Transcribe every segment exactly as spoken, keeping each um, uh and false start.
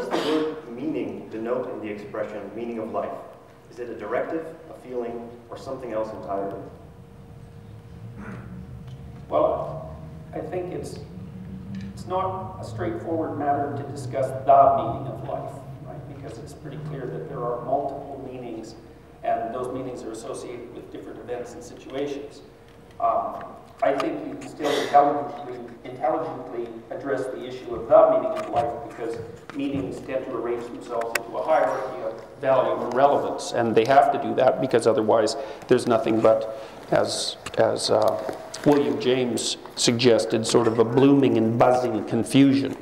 does the word meaning denote in the expression meaning of life? Is it a directive, a feeling, or something else entirely? Well, I think it's, it's not a straightforward matter to discuss the meaning of life, right? Because it's pretty clear that there are multiple meanings, and those meanings are associated with different events and situations. Um, I think you can still intelligently, intelligently address the issue of the meaning of life, because meanings tend to arrange themselves into a hierarchy of value and relevance, and they have to do that because otherwise there's nothing but, as, as uh, William James suggested, sort of a blooming and buzzing confusion.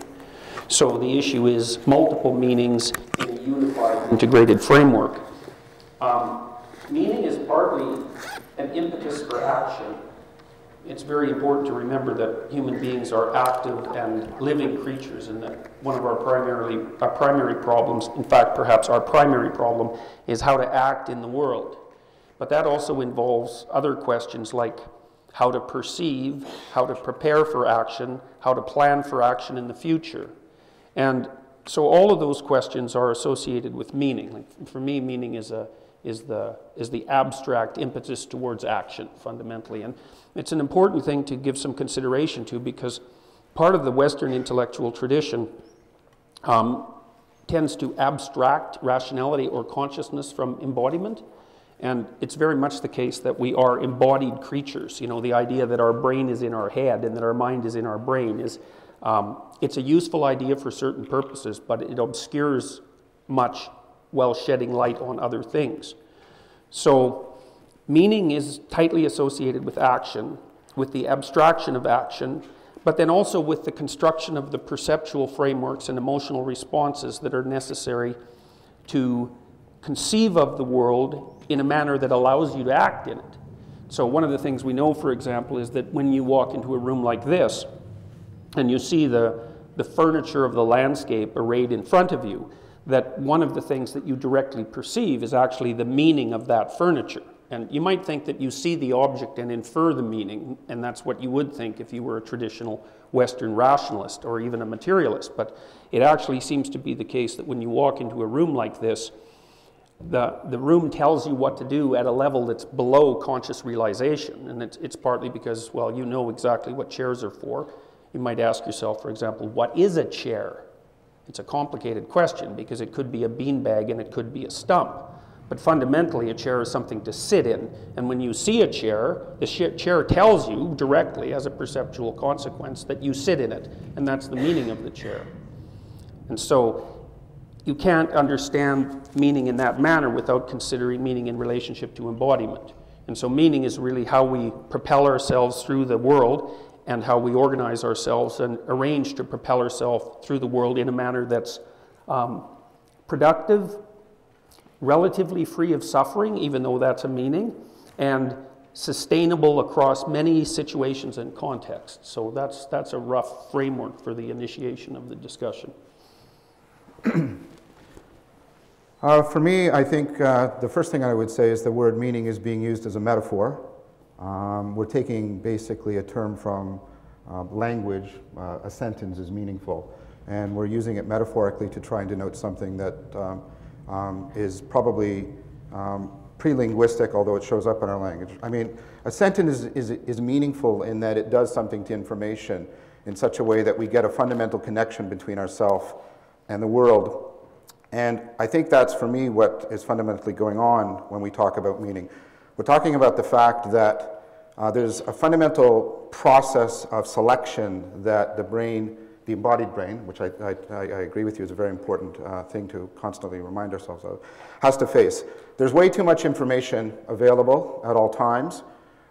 So the issue is multiple meanings in a unified, integrated framework. Um, meaning is partly an impetus for action. It's very important to remember that human beings are active and living creatures, and that one of our primarily, our primary problems, in fact, perhaps our primary problem, is how to act in the world. But that also involves other questions like how to perceive, how to prepare for action, how to plan for action in the future. And so all of those questions are associated with meaning. Like for me, meaning is a Is the, is the abstract impetus towards action, fundamentally. And it's an important thing to give some consideration to, because part of the Western intellectual tradition um, tends to abstract rationality or consciousness from embodiment. And it's very much the case that we are embodied creatures. You know, the idea that our brain is in our head and that our mind is in our brain is, um, it's a useful idea for certain purposes, but it obscures much while shedding light on other things. So meaning is tightly associated with action, with the abstraction of action, but then also with the construction of the perceptual frameworks and emotional responses that are necessary to conceive of the world in a manner that allows you to act in it. So one of the things we know, for example, is that when you walk into a room like this and you see the, the furniture of the landscape arrayed in front of you, that one of the things that you directly perceive is actually the meaning of that furniture. And you might think that you see the object and infer the meaning, and that's what you would think if you were a traditional Western rationalist or even a materialist. But it actually seems to be the case that when you walk into a room like this, the, the room tells you what to do at a level that's below conscious realization. And it's, it's partly because, well, you know exactly what chairs are for. You might ask yourself, for example, what is a chair? It's a complicated question because it could be a beanbag and it could be a stump. But fundamentally, a chair is something to sit in. And when you see a chair, the chair tells you directly as a perceptual consequence that you sit in it. And that's the meaning of the chair. And so you can't understand meaning in that manner without considering meaning in relationship to embodiment. And so meaning is really how we propel ourselves through the world, and how we organize ourselves and arrange to propel ourselves through the world in a manner that's um, productive, relatively free of suffering, even though that's a meaning, and sustainable across many situations and contexts. So that's, that's a rough framework for the initiation of the discussion. uh, for me, I think uh, the first thing I would say is the word meaning is being used as a metaphor. Um, we're taking basically a term from uh, language. Uh, a sentence is meaningful, and we're using it metaphorically to try and denote something that um, um, is probably um, pre-linguistic, although it shows up in our language. I mean, a sentence is, is, is meaningful in that it does something to information in such a way that we get a fundamental connection between ourselves and the world. And I think that's, for me, what is fundamentally going on when we talk about meaning. We're talking about the fact that uh, there's a fundamental process of selection that the brain, the embodied brain, which I, I, I agree with you is a very important uh, thing to constantly remind ourselves of, has to face. There's way too much information available at all times,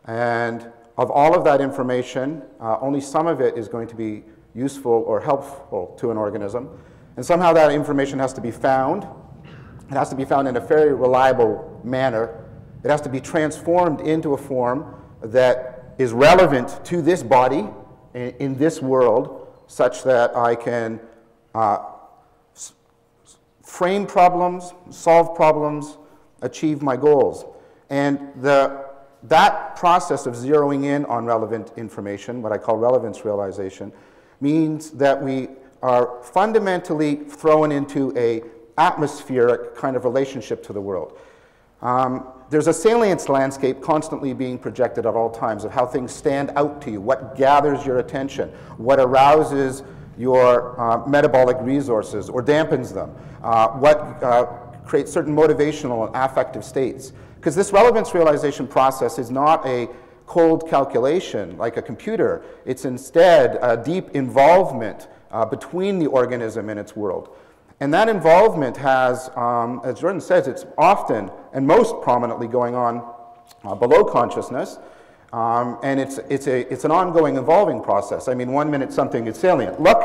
and of all of that information, uh, only some of it is going to be useful or helpful to an organism, and somehow that information has to be found. It has to be found in a very reliable manner. It has to be transformed into a form that is relevant to this body in, in this world, such that I can uh, s frame problems, solve problems, achieve my goals. And the, that process of zeroing in on relevant information, what I call relevance realization, means that we are fundamentally thrown into a atmospheric kind of relationship to the world. Um, there's a salience landscape constantly being projected at all times of how things stand out to you, what gathers your attention, what arouses your uh, metabolic resources or dampens them, uh, what uh, creates certain motivational and affective states. Because this relevance realization process is not a cold calculation like a computer. It's instead a deep involvement uh, between the organism and its world. And that involvement has, um, as Jordan says, it's often and most prominently going on uh, below consciousness, um, and it's, it's, a, it's an ongoing evolving process. I mean, one minute something is salient. Look,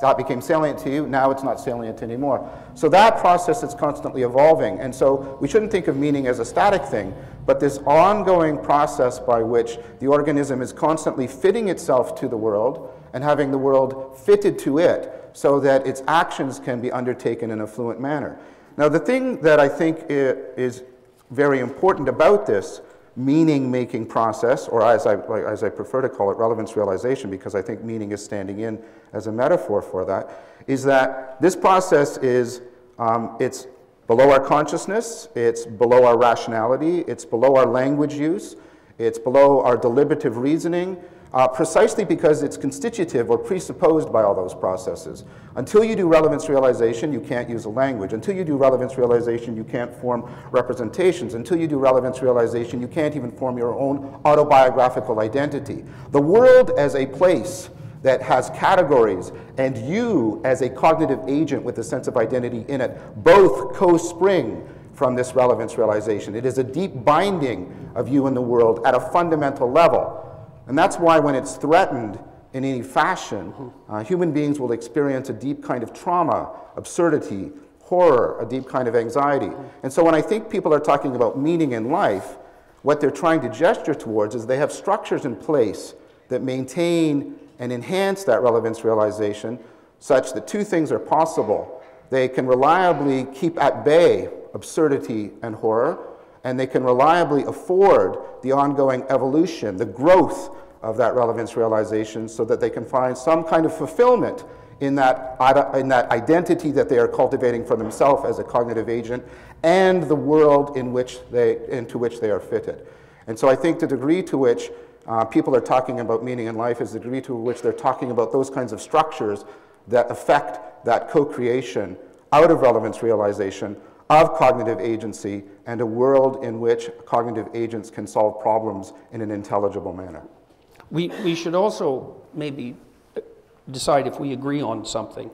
that became salient to you, now it's not salient anymore. So that process is constantly evolving, and so we shouldn't think of meaning as a static thing, but this ongoing process by which the organism is constantly fitting itself to the world and having the world fitted to it, so that its actions can be undertaken in a fluent manner. Now, the thing that I think is very important about this meaning-making process, or as I, as I prefer to call it, relevance realization, because I think meaning is standing in as a metaphor for that, is that this process is, um, it's below our consciousness, it's below our rationality, it's below our language use, it's below our deliberative reasoning, Uh, precisely because it's constitutive or presupposed by all those processes. Until you do relevance realization, you can't use a language. Until you do relevance realization, you can't form representations. Until you do relevance realization, you can't even form your own autobiographical identity. The world as a place that has categories and you as a cognitive agent with a sense of identity in it both co-spring from this relevance realization. It is a deep binding of you and the world at a fundamental level. And that's why when it's threatened in any fashion, uh, human beings will experience a deep kind of trauma, absurdity, horror, a deep kind of anxiety. And so when I think people are talking about meaning in life, what they're trying to gesture towards is they have structures in place that maintain and enhance that relevance realization such that two things are possible. They can reliably keep at bay absurdity and horror, and they can reliably afford the ongoing evolution, the growth of that relevance realization so that they can find some kind of fulfillment in that, in that identity that they are cultivating for themselves as a cognitive agent and the world in which they, into which they are fitted. And so I think the degree to which uh, people are talking about meaning in life is the degree to which they're talking about those kinds of structures that affect that co-creation out of relevance realization of cognitive agency and a world in which cognitive agents can solve problems in an intelligible manner. We, we should also maybe decide if we agree on something.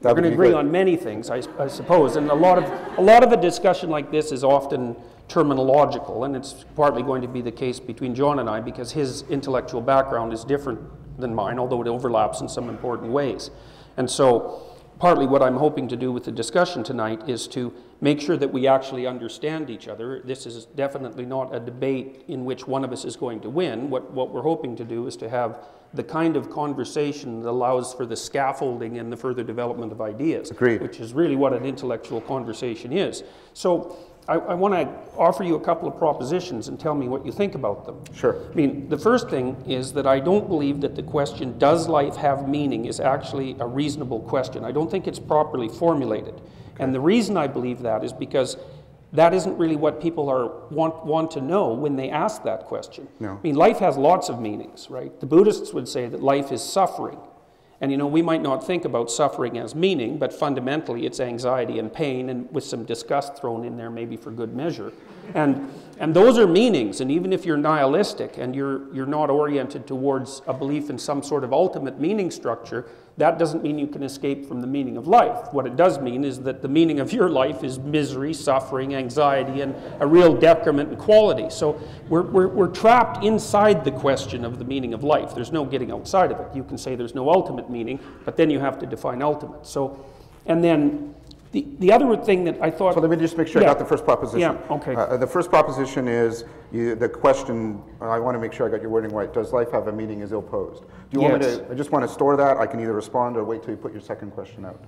That We're going to agree good. on many things, I, I suppose, and a lot, of, a lot of a discussion like this is often terminological, and it's partly going to be the case between John and I because his intellectual background is different than mine, although it overlaps in some important ways. And so, partly what I'm hoping to do with the discussion tonight is to make sure that we actually understand each other. This is definitely not a debate in which one of us is going to win. What, what we're hoping to do is to have the kind of conversation that allows for the scaffolding and the further development of ideas. Agreed. Which is really what an intellectual conversation is. So I, I want to offer you a couple of propositions and tell me what you think about them. Sure. I mean, the first thing is that I don't believe that the question, does life have meaning, is actually a reasonable question. I don't think it's properly formulated. Okay. And the reason I believe that is because that isn't really what people are want, want to know when they ask that question. No. I mean, life has lots of meanings, right? The Buddhists would say that life is suffering. And, you know, we might not think about suffering as meaning, but fundamentally it's anxiety and pain, and with some disgust thrown in there maybe for good measure. And, and those are meanings, and even if you're nihilistic and you're, you're not oriented towards a belief in some sort of ultimate meaning structure, that doesn't mean you can escape from the meaning of life. What it does mean is that the meaning of your life is misery, suffering, anxiety, and a real decrement in quality. So we're, we're, we're trapped inside the question of the meaning of life. There's no getting outside of it. You can say there's no ultimate meaning, but then you have to define ultimate. So, and then the, the other thing that I thought... So let me just make sure yeah. I got the first proposition. Yeah, okay. Uh, the first proposition is you, the question, I want to make sure I got your wording right, does life have a meaning is ill-posed? Do you yes. want me to, I just want to store that, I can either respond or wait till you put your second question out.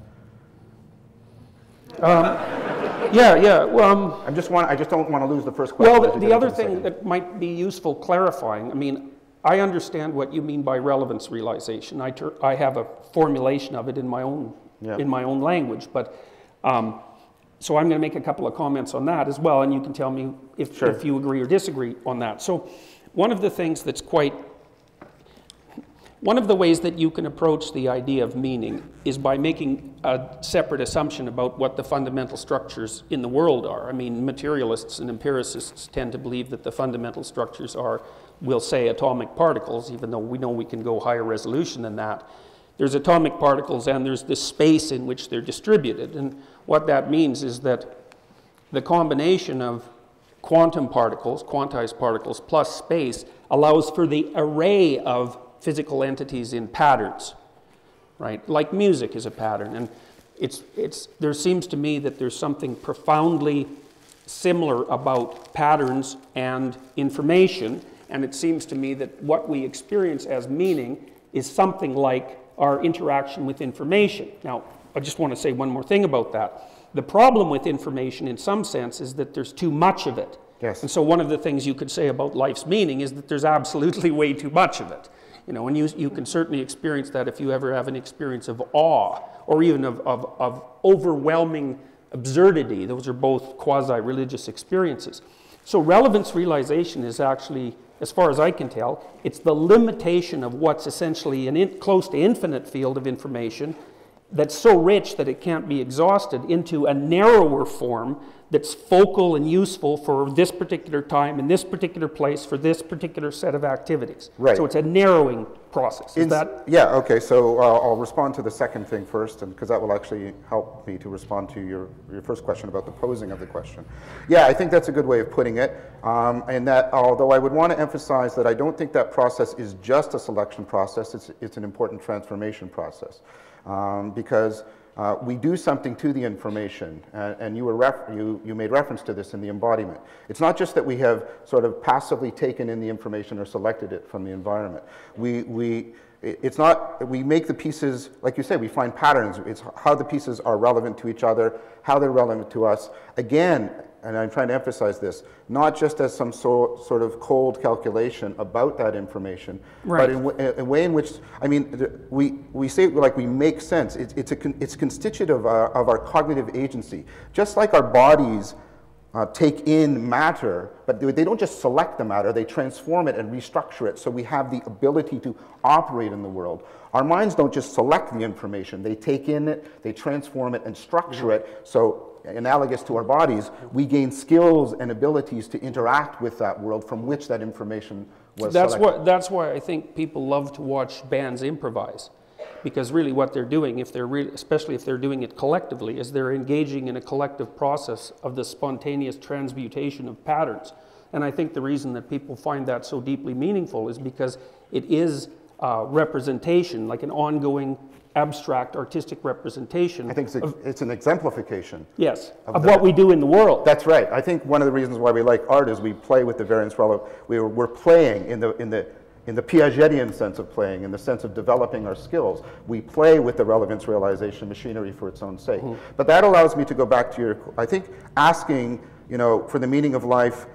Um, yeah, yeah, well... Um, I'm just want, I just don't want to lose the first question. Well, the, the other thing that might be useful clarifying, I mean, I understand what you mean by relevance realization. I, ter I have a formulation of it in my own, yeah. in my own language, but um, so I'm going to make a couple of comments on that as well, and you can tell me if, sure. if you agree or disagree on that. So one of the things that's quite, one of the ways that you can approach the idea of meaning is by making a separate assumption about what the fundamental structures in the world are. I mean, materialists and empiricists tend to believe that the fundamental structures are, we'll say, atomic particles, even though we know we can go higher resolution than that. There's atomic particles and there's this space in which they're distributed. And what that means is that the combination of quantum particles, quantized particles, plus space allows for the array of physical entities in patterns, right? Like music is a pattern. And it's, it's, there seems to me that there's something profoundly similar about patterns and information. And it seems to me that what we experience as meaning is something like our interaction with information. Now, I just want to say one more thing about that. The problem with information, in some sense, is that there's too much of it. Yes. And so one of the things you could say about life's meaning is that there's absolutely way too much of it. You know, and you, you can certainly experience that if you ever have an experience of awe, or even of, of, of overwhelming absurdity. Those are both quasi-religious experiences. So relevance realization is actually, as far as I can tell, it's the limitation of what's essentially an in, close to infinite field of information that's so rich that it can't be exhausted into a narrower form that's focal and useful for this particular time in this particular place for this particular set of activities. Right. So it's a narrowing process. Is that? Yeah, okay, so uh, I'll respond to the second thing first, and because that will actually help me to respond to your, your first question about the posing of the question. Yeah, I think that's a good way of putting it, um, and that although I would want to emphasize that I don't think that process is just a selection process, it's, it's an important transformation process. Um, because uh, we do something to the information, uh, and you, were ref you, you made reference to this in the embodiment. It's not just that we have sort of passively taken in the information or selected it from the environment. We, we, it's not, we make the pieces, like you say, we find patterns. It's how the pieces are relevant to each other, how they're relevant to us. Again, and I'm trying to emphasize this, not just as some so, sort of cold calculation about that information, right. but in w a way in which, I mean, we, we say like we make sense. It, it's, a con it's constitutive uh, of our cognitive agency. Just like our bodies uh, take in matter, but they, they don't just select the matter, they transform it and restructure it so we have the ability to operate in the world. Our minds don't just select the information, they take in it, they transform it and structure mm-hmm. it so analogous to our bodies, we gain skills and abilities to interact with that world from which that information was that's selected. What, that's why I think people love to watch bands improvise, because really what they're doing, if they're re especially if they're doing it collectively, is they're engaging in a collective process of the spontaneous transmutation of patterns. And I think the reason that people find that so deeply meaningful is because it is uh, representation, like an ongoing abstract artistic representation. I think it's, a, of, it's an exemplification. Yes, of, of the, what we do in the world. That's right. I think one of the reasons why we like art is we play with the variance relevant. We we're, we're playing in the in the in the Piagetian sense of playing, in the sense of developing our skills. We play with the relevance realization machinery for its own sake. Mm-hmm. But that allows me to go back to your. I think asking, you know, for the meaning of life.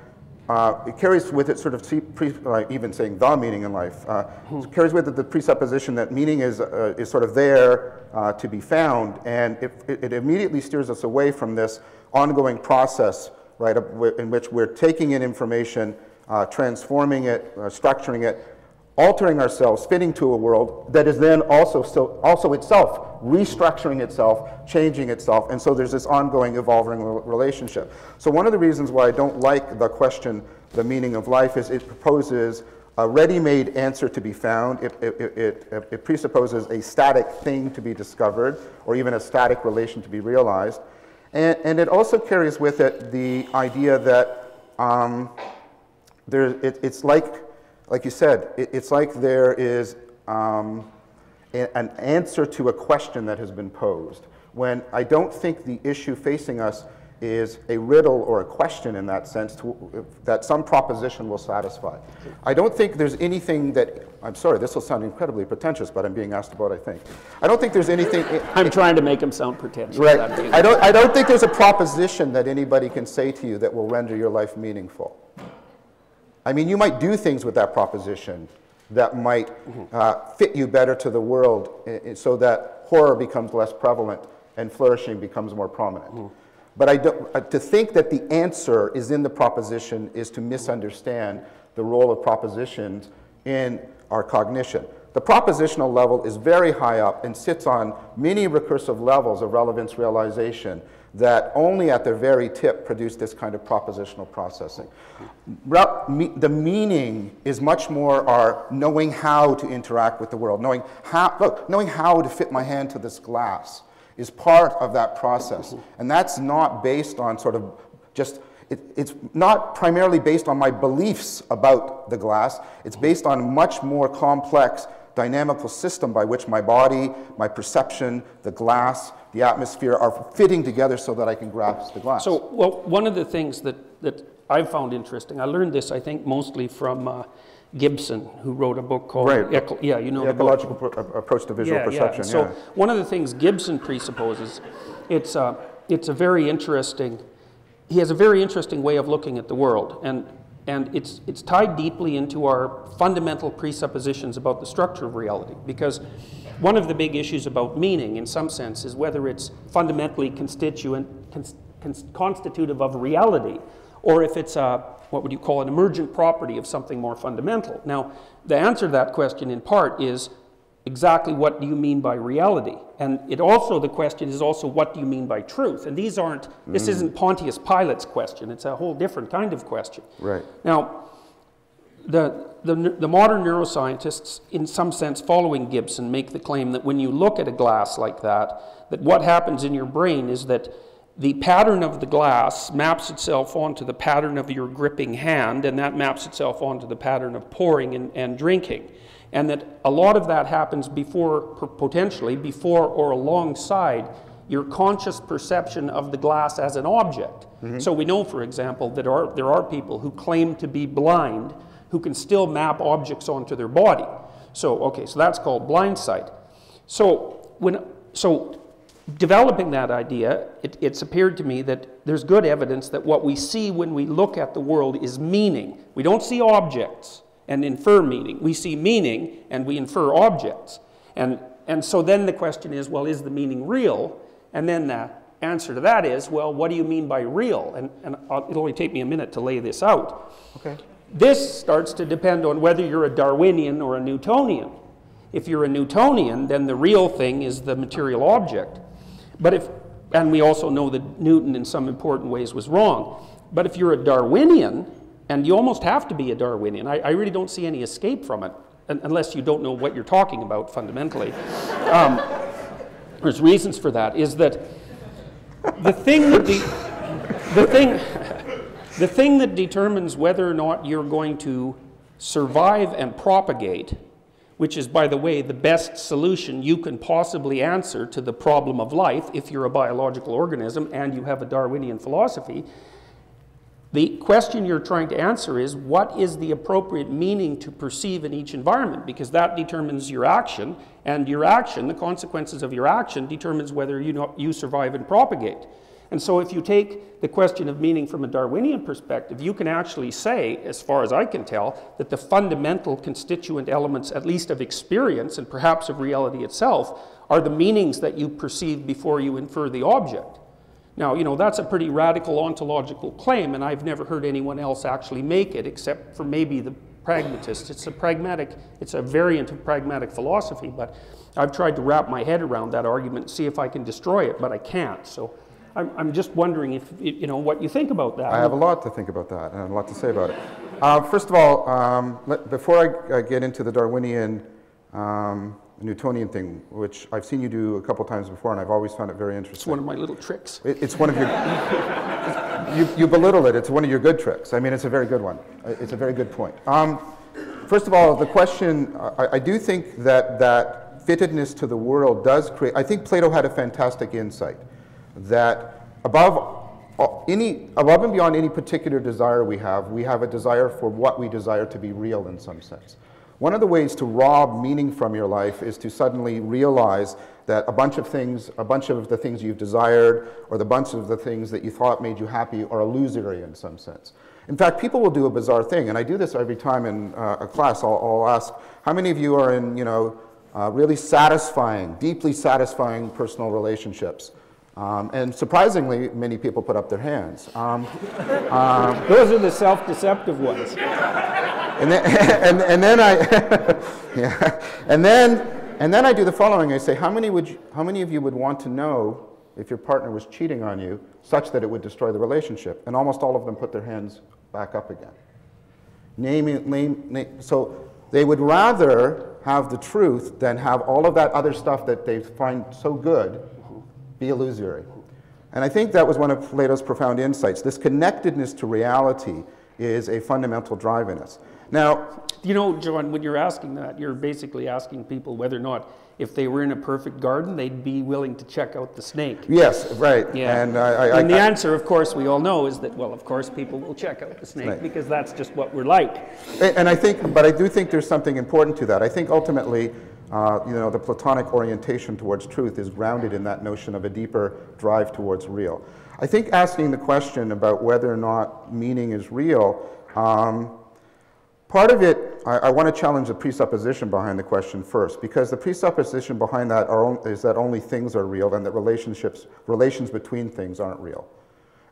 Uh, it carries with it sort of, pre uh, even saying the meaning in life, uh, hmm. it carries with it the presupposition that meaning is, uh, is sort of there uh, to be found, and it, it immediately steers us away from this ongoing process, right, in which we're taking in information, uh, transforming it, uh, structuring it, altering ourselves, fitting to a world that is then also, so, also itself restructuring itself, changing itself, and so there's this ongoing evolving relationship. So one of the reasons why I don't like the question, the meaning of life, is it proposes a ready-made answer to be found. It, it, it, it, it presupposes a static thing to be discovered, or even a static relation to be realized. And, and it also carries with it the idea that um, there, it, it's like, like you said, it, it's like there is um, an answer to a question that has been posed, when I don't think the issue facing us is a riddle or a question in that sense to, that some proposition will satisfy. I don't think there's anything that, I'm sorry, this will sound incredibly pretentious, but I'm being asked about, I think. I don't think there's anything. It, I'm it, trying to make him sound pretentious. Right. I don't, I don't think there's a proposition that anybody can say to you that will render your life meaningful. I mean, you might do things with that proposition. that might uh, fit you better to the world so that horror becomes less prevalent and flourishing becomes more prominent. Mm. But I don't, uh, to think that the answer is in the proposition is to misunderstand the role of propositions in our cognition. The propositional level is very high up and sits on many recursive levels of relevance realization that only at the very tip produce this kind of propositional processing. The meaning is much more our knowing how to interact with the world, knowing how, look, knowing how to fit my hand to this glass is part of that process. And that's not based on sort of just, it, it's not primarily based on my beliefs about the glass. It's based on a much more complex dynamical system by which my body, my perception, the glass, the atmosphere are fitting together so that I can grasp the glass. So, well, one of the things that, that I've found interesting, I learned this, I think, mostly from uh, Gibson, who wrote a book called, right. Eco yeah, you know, the Ecological the Approach to Visual yeah, Perception. Yeah. So, yeah. one of the things Gibson presupposes, it's a, it's a very interesting, he has a very interesting way of looking at the world, and, and it's, it's tied deeply into our fundamental presuppositions about the structure of reality, because one of the big issues about meaning, in some sense, is whether it's fundamentally constituent, cons, cons, constitutive of reality, or if it's a, what would you call, an emergent property of something more fundamental. Now, the answer to that question, in part, is exactly what do you mean by reality? And it also, the question is also, what do you mean by truth? And these aren't, mm. this isn't Pontius Pilate's question. It's a whole different kind of question. Right. Now, the, the, the modern neuroscientists, in some sense following Gibson, make the claim that when you look at a glass like that, that what happens in your brain is that the pattern of the glass maps itself onto the pattern of your gripping hand, and that maps itself onto the pattern of pouring and, and drinking. And that a lot of that happens before, potentially, before or alongside your conscious perception of the glass as an object. Mm-hmm. So we know, for example, that are, there are people who claim to be blind who can still map objects onto their body. So, okay, so that's called blind sight. So, when, so developing that idea, it, it's appeared to me that there's good evidence that what we see when we look at the world is meaning. We don't see objects and infer meaning. We see meaning and we infer objects. And, and so then the question is, well, is the meaning real? And then the answer to that is, well, what do you mean by real? And, and I'll, it'll only take me a minute to lay this out. Okay. This starts to depend on whether you're a Darwinian or a Newtonian. If you're a Newtonian, then the real thing is the material object. But if, and we also know that Newton in some important ways was wrong. But if you're a Darwinian, and you almost have to be a Darwinian, I, I really don't see any escape from it, unless you don't know what you're talking about fundamentally. Um, there's reasons for that, is that the thing that the, the thing, the thing that determines whether or not you're going to survive and propagate, which is, by the way, the best solution you can possibly answer to the problem of life if you're a biological organism and you have a Darwinian philosophy, the question you're trying to answer is, what is the appropriate meaning to perceive in each environment? Because that determines your action, and your action, the consequences of your action, determines whether you, not, you survive and propagate. And so if you take the question of meaning from a Darwinian perspective, you can actually say, as far as I can tell, that the fundamental constituent elements, at least of experience and perhaps of reality itself, are the meanings that you perceive before you infer the object. Now, you know, that's a pretty radical ontological claim, and I've never heard anyone else actually make it, except for maybe the pragmatists. It's a pragmatic, it's a variant of pragmatic philosophy, but I've tried to wrap my head around that argument and see if I can destroy it, but I can't. So I'm, I'm just wondering if, you know, what you think about that. I have a lot to think about that, and a lot to say about it. Uh, first of all, um, let, before I, I get into the Darwinian, um, Newtonian thing, which I've seen you do a couple times before, and I've always found it very interesting. It's one of my little tricks. It, it's one of your, you, you belittle it, it's one of your good tricks. I mean, it's a very good one. It's a very good point. Um, first of all, the question, I, I do think that that fittedness to the world does create, I think Plato had a fantastic insight that above any, above and beyond any particular desire we have, we have a desire for what we desire to be real in some sense. One of the ways to rob meaning from your life is to suddenly realize that a bunch of things, a bunch of the things you've desired or the bunch of the things that you thought made you happy are illusory in some sense. In fact, people will do a bizarre thing, and I do this every time in uh, a class. I'll, I'll ask How many of you are in, you know, uh, really satisfying, deeply satisfying personal relationships? Um, and surprisingly, many people put up their hands. Um, um, Those are the self-deceptive ones. And then, and, and then I, yeah, and then, and then I do the following. I say, how many would you, how many of you would want to know if your partner was cheating on you, such that it would destroy the relationship? And almost all of them put their hands back up again. Name, name, name. So they would rather have the truth than have all of that other stuff that they find so good be illusory. And I think that was one of Plato's profound insights. This connectedness to reality is a fundamental drive in us. Now, you know, John, when you're asking that, you're basically asking people whether or not, if they were in a perfect garden, they'd be willing to check out the snake. Yes, right. Yeah. And, I, I, and the I, answer, of course, we all know is that, well, of course, people will check out the snake, right, because that's just what we're like. And I think, but I do think there's something important to that. I think ultimately, uh, you know, the Platonic orientation towards truth is grounded in that notion of a deeper drive towards real. I think asking the question about whether or not meaning is real, um, part of it, I, I want to challenge the presupposition behind the question first, because the presupposition behind that are, is that only things are real and that relationships, relations between things aren't real.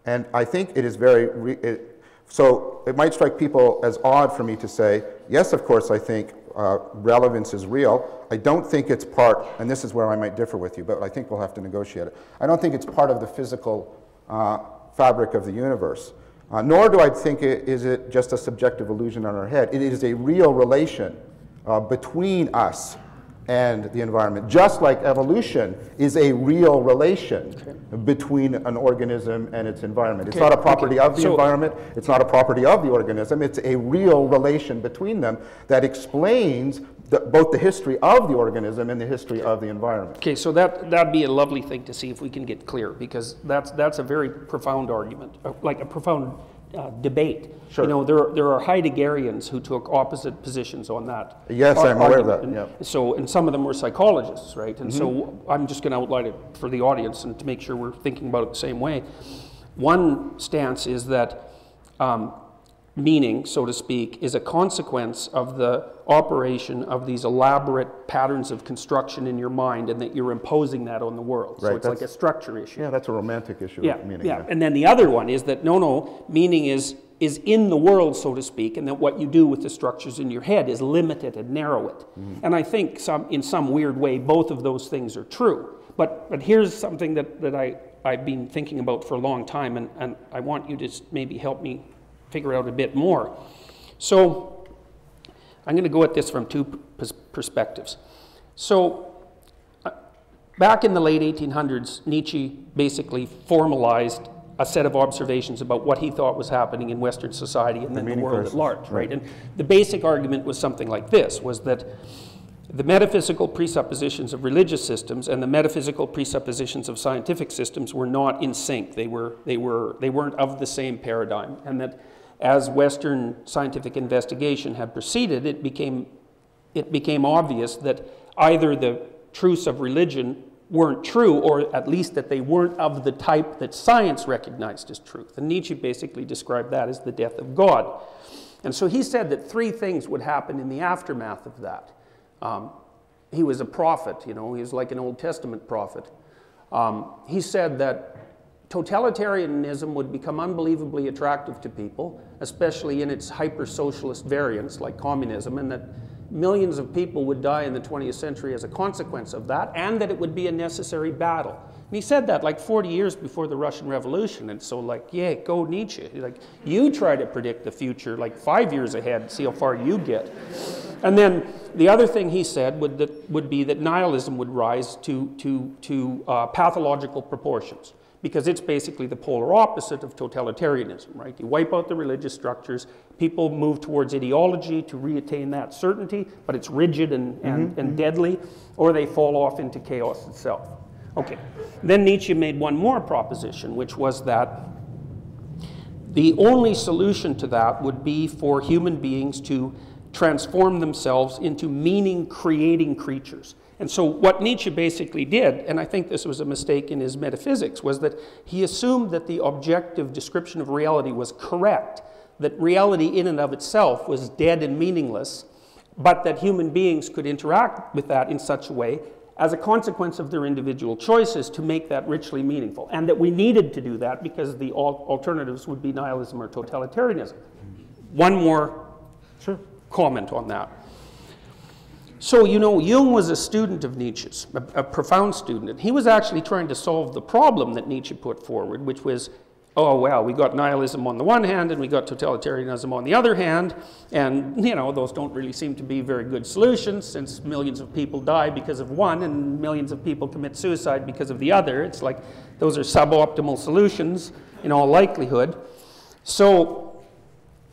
And I think it is very, re, it, so it might strike people as odd for me to say, yes, of course, I think uh, relevance is real. I don't think it's part, and this is where I might differ with you, but I think we'll have to negotiate it. I don't think it's part of the physical uh, fabric of the universe. Uh, nor do I think it is it just a subjective illusion on our head. It is a real relation uh, between us and the environment, just like evolution is a real relation, okay, between an organism and its environment. Okay. It's not a property, okay, of the so, environment. It's not a property of the organism. It's a real relation between them that explains the, both the history of the organism and the history of the environment. Okay, so that that'd be a lovely thing to see if we can get clear, because that's that's a very profound argument, like a profound uh, debate. Sure. You know, there are, there are Heideggerians who took opposite positions on that. Yes, I'm aware of that. And yeah. So, and some of them were psychologists, right? And mm-hmm. so I'm just going to outline it for the audience and to make sure we're thinking about it the same way. One stance is that um, meaning, so to speak, is a consequence of the operation of these elaborate patterns of construction in your mind, and that you're imposing that on the world. Right, so it's like a structure issue. Yeah, that's a romantic issue. Yeah, meaning, yeah. yeah. And then the other one is that no, no, meaning is is in the world, so to speak, and that what you do with the structures in your head is limit it and narrow it. Mm. And I think some, in some weird way, both of those things are true. But but here's something that that I I've been thinking about for a long time, and and I want you to maybe help me figure out a bit more. So I'm going to go at this from two perspectives. So uh, back in the late eighteen hundreds, Nietzsche basically formalized a set of observations about what he thought was happening in Western society and then the world at large, right? Right? And the basic argument was something like this, was that the metaphysical presuppositions of religious systems and the metaphysical presuppositions of scientific systems were not in sync. They, were, they, were, they weren't of the same paradigm, and that as Western scientific investigation had proceeded, it became, it became obvious that either the truths of religion weren't true, or at least that they weren't of the type that science recognized as truth. And Nietzsche basically described that as the death of God. And so he said that three things would happen in the aftermath of that. Um, he was a prophet, you know, he was like an Old Testament prophet. Um, he said that totalitarianism would become unbelievably attractive to people, especially in its hyper-socialist variants like communism, and that millions of people would die in the twentieth century as a consequence of that, and that it would be a necessary battle. And he said that like forty years before the Russian Revolution, and so like, yeah, go Nietzsche. Like, you try to predict the future like five years ahead, see how far you get. And then the other thing he said would, that, would be that nihilism would rise to, to, to uh, pathological proportions, because it's basically the polar opposite of totalitarianism, right? You wipe out the religious structures, people move towards ideology to reattain that certainty, but it's rigid and, and, mm-hmm. and deadly, or they fall off into chaos itself. Okay, then Nietzsche made one more proposition, which was that the only solution to that would be for human beings to transform themselves into meaning-creating creatures. And so what Nietzsche basically did, and I think this was a mistake in his metaphysics, was that he assumed that the objective description of reality was correct, that reality in and of itself was dead and meaningless, but that human beings could interact with that in such a way as a consequence of their individual choices to make that richly meaningful, and that we needed to do that because the al- alternatives would be nihilism or totalitarianism. One more sure. comment on that. So, you know, Jung was a student of Nietzsche's, a, a profound student, and he was actually trying to solve the problem that Nietzsche put forward, which was, oh, well, we got nihilism on the one hand, and we got totalitarianism on the other hand, and, you know, those don't really seem to be very good solutions, since millions of people die because of one, and millions of people commit suicide because of the other. It's like, those are suboptimal solutions, in all likelihood. So,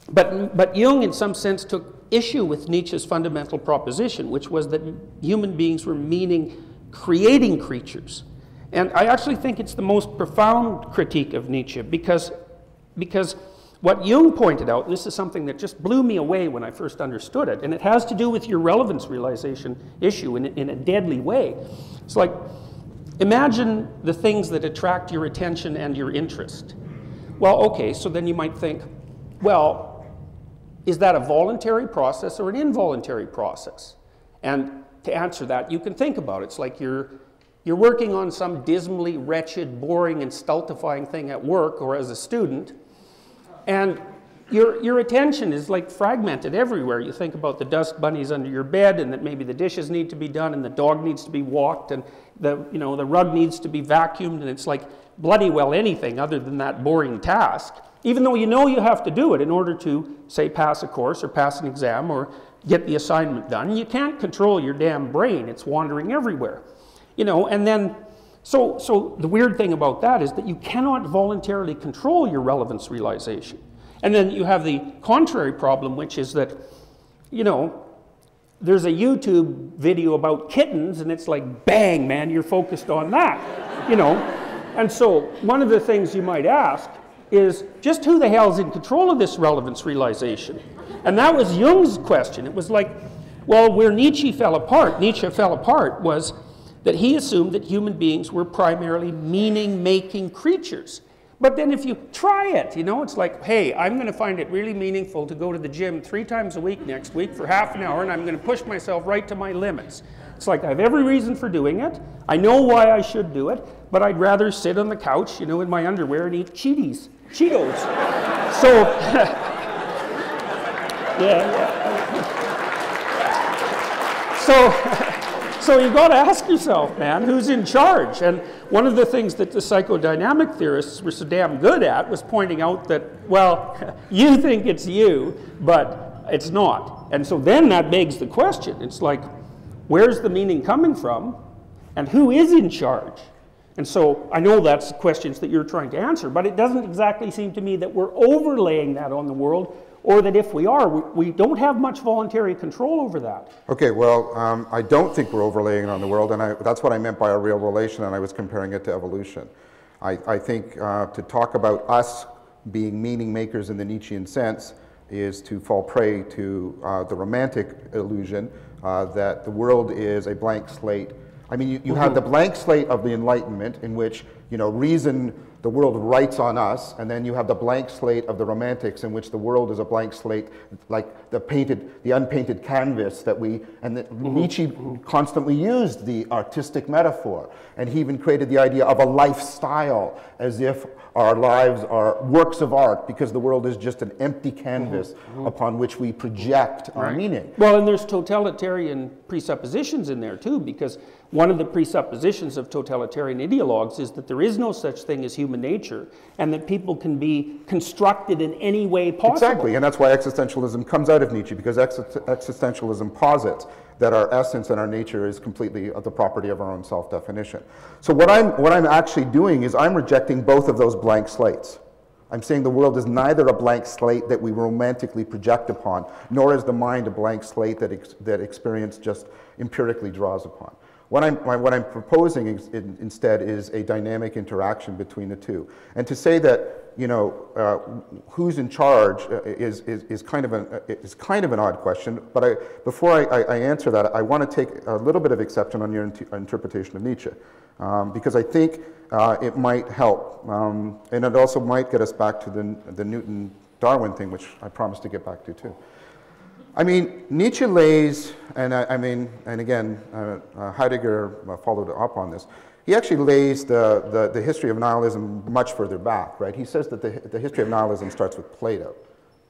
but, but Jung, in some sense, took issue with Nietzsche's fundamental proposition, which was that human beings were meaning creating creatures. And I actually think it's the most profound critique of Nietzsche, because, because what Jung pointed out, and this is something that just blew me away when I first understood it, and it has to do with your relevance realization issue in, in a deadly way. It's like, imagine the things that attract your attention and your interest. Well, okay, so then you might think, well, is that a voluntary process or an involuntary process? And to answer that, you can think about it. It's like you're, you're working on some dismally wretched, boring, and stultifying thing at work or as a student, and your, your attention is like fragmented everywhere. You think about the dust bunnies under your bed, and that maybe the dishes need to be done, and the dog needs to be walked, and the, you know, the rug needs to be vacuumed, and it's like bloody well anything other than that boring task. Even though you know you have to do it in order to, say, pass a course or pass an exam or get the assignment done, you can't control your damn brain. It's wandering everywhere. You know, and then, so, so the weird thing about that is that you cannot voluntarily control your relevance realization. And then you have the contrary problem, which is that, you know, there's a YouTube video about kittens, and it's like, bang, man, you're focused on that, you know. And so one of the things you might ask is, just who the hell is in control of this relevance realization? And that was Jung's question. It was like, well, where Nietzsche fell apart, Nietzsche fell apart was that he assumed that human beings were primarily meaning-making creatures. But then if you try it, you know, it's like, hey, I'm going to find it really meaningful to go to the gym three times a week next week for half an hour, and I'm going to push myself right to my limits. It's like, I have every reason for doing it. I know why I should do it, but I'd rather sit on the couch, you know, in my underwear and eat Cheetos. Cheetos. So, yeah, yeah. So, so you've got to ask yourself, man, who's in charge? And one of the things that the psychodynamic theorists were so damn good at was pointing out that, well, you think it's you, but it's not. And so then that begs the question. It's like, where's the meaning coming from? And who is in charge? And so I know that's questions that you're trying to answer, but it doesn't exactly seem to me that we're overlaying that on the world, or that if we are, we, we don't have much voluntary control over that. Okay, well, um, I don't think we're overlaying it on the world, and I, that's what I meant by a real relation, and I was comparing it to evolution. I, I think uh, to talk about us being meaning makers in the Nietzschean sense is to fall prey to uh, the romantic illusion uh, that the world is a blank slate. I mean, you, you have the blank slate of the Enlightenment, in which, you know, reason, the world writes on us, and then you have the blank slate of the Romantics, in which the world is a blank slate, like the painted, the unpainted canvas that we, and that mm-hmm. Nietzsche constantly used the artistic metaphor, and he even created the idea of a lifestyle, as if our lives are works of art, because the world is just an empty canvas mm-hmm. upon which we project right. our meaning. Well, and there's totalitarian presuppositions in there too, because one of the presuppositions of totalitarian ideologues is that there is no such thing as human nature, and that people can be constructed in any way possible. Exactly, and that's why existentialism comes out of Nietzsche, because ex existentialism posits that our essence and our nature is completely the property of our own self-definition. So what I'm, what I'm actually doing is I'm rejecting both of those blank slates. I'm saying the world is neither a blank slate that we romantically project upon, nor is the mind a blank slate that, ex that experience just empirically draws upon. What I'm, what I'm proposing is, in, instead is a dynamic interaction between the two. And to say that, you know, uh, who's in charge is, is, is, kind of an, is kind of an odd question, but I, before I, I, I answer that, I want to take a little bit of exception on your in interpretation of Nietzsche, um, because I think uh, it might help. Um, and it also might get us back to the, the Newton-Darwin thing, which I promised to get back to, too. I mean, Nietzsche lays, and I, I mean, and again, uh, uh, Heidegger uh, followed up on this. He actually lays the, the, the history of nihilism much further back, right? He says that the, the history of nihilism starts with Plato,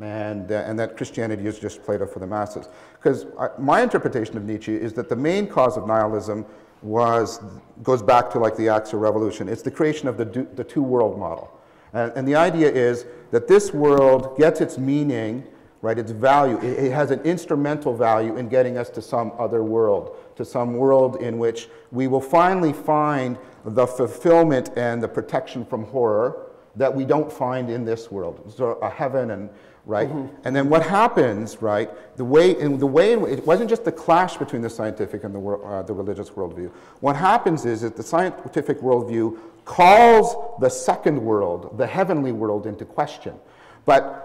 and, uh, and that Christianity is just Plato for the masses. Because my interpretation of Nietzsche is that the main cause of nihilism was, goes back to like the Axis Revolution. It's the creation of the, do, the two-world model. And, and the idea is that this world gets its meaning, right, its value, it, it has an instrumental value in getting us to some other world, to some world in which we will finally find the fulfillment and the protection from horror that we don't find in this world. So a heaven, and right, mm-hmm. and then what happens, right? The way, in the way in, it wasn't just the clash between the scientific and the uh, the religious worldview. What happens is that the scientific worldview calls the second world, the heavenly world, into question, but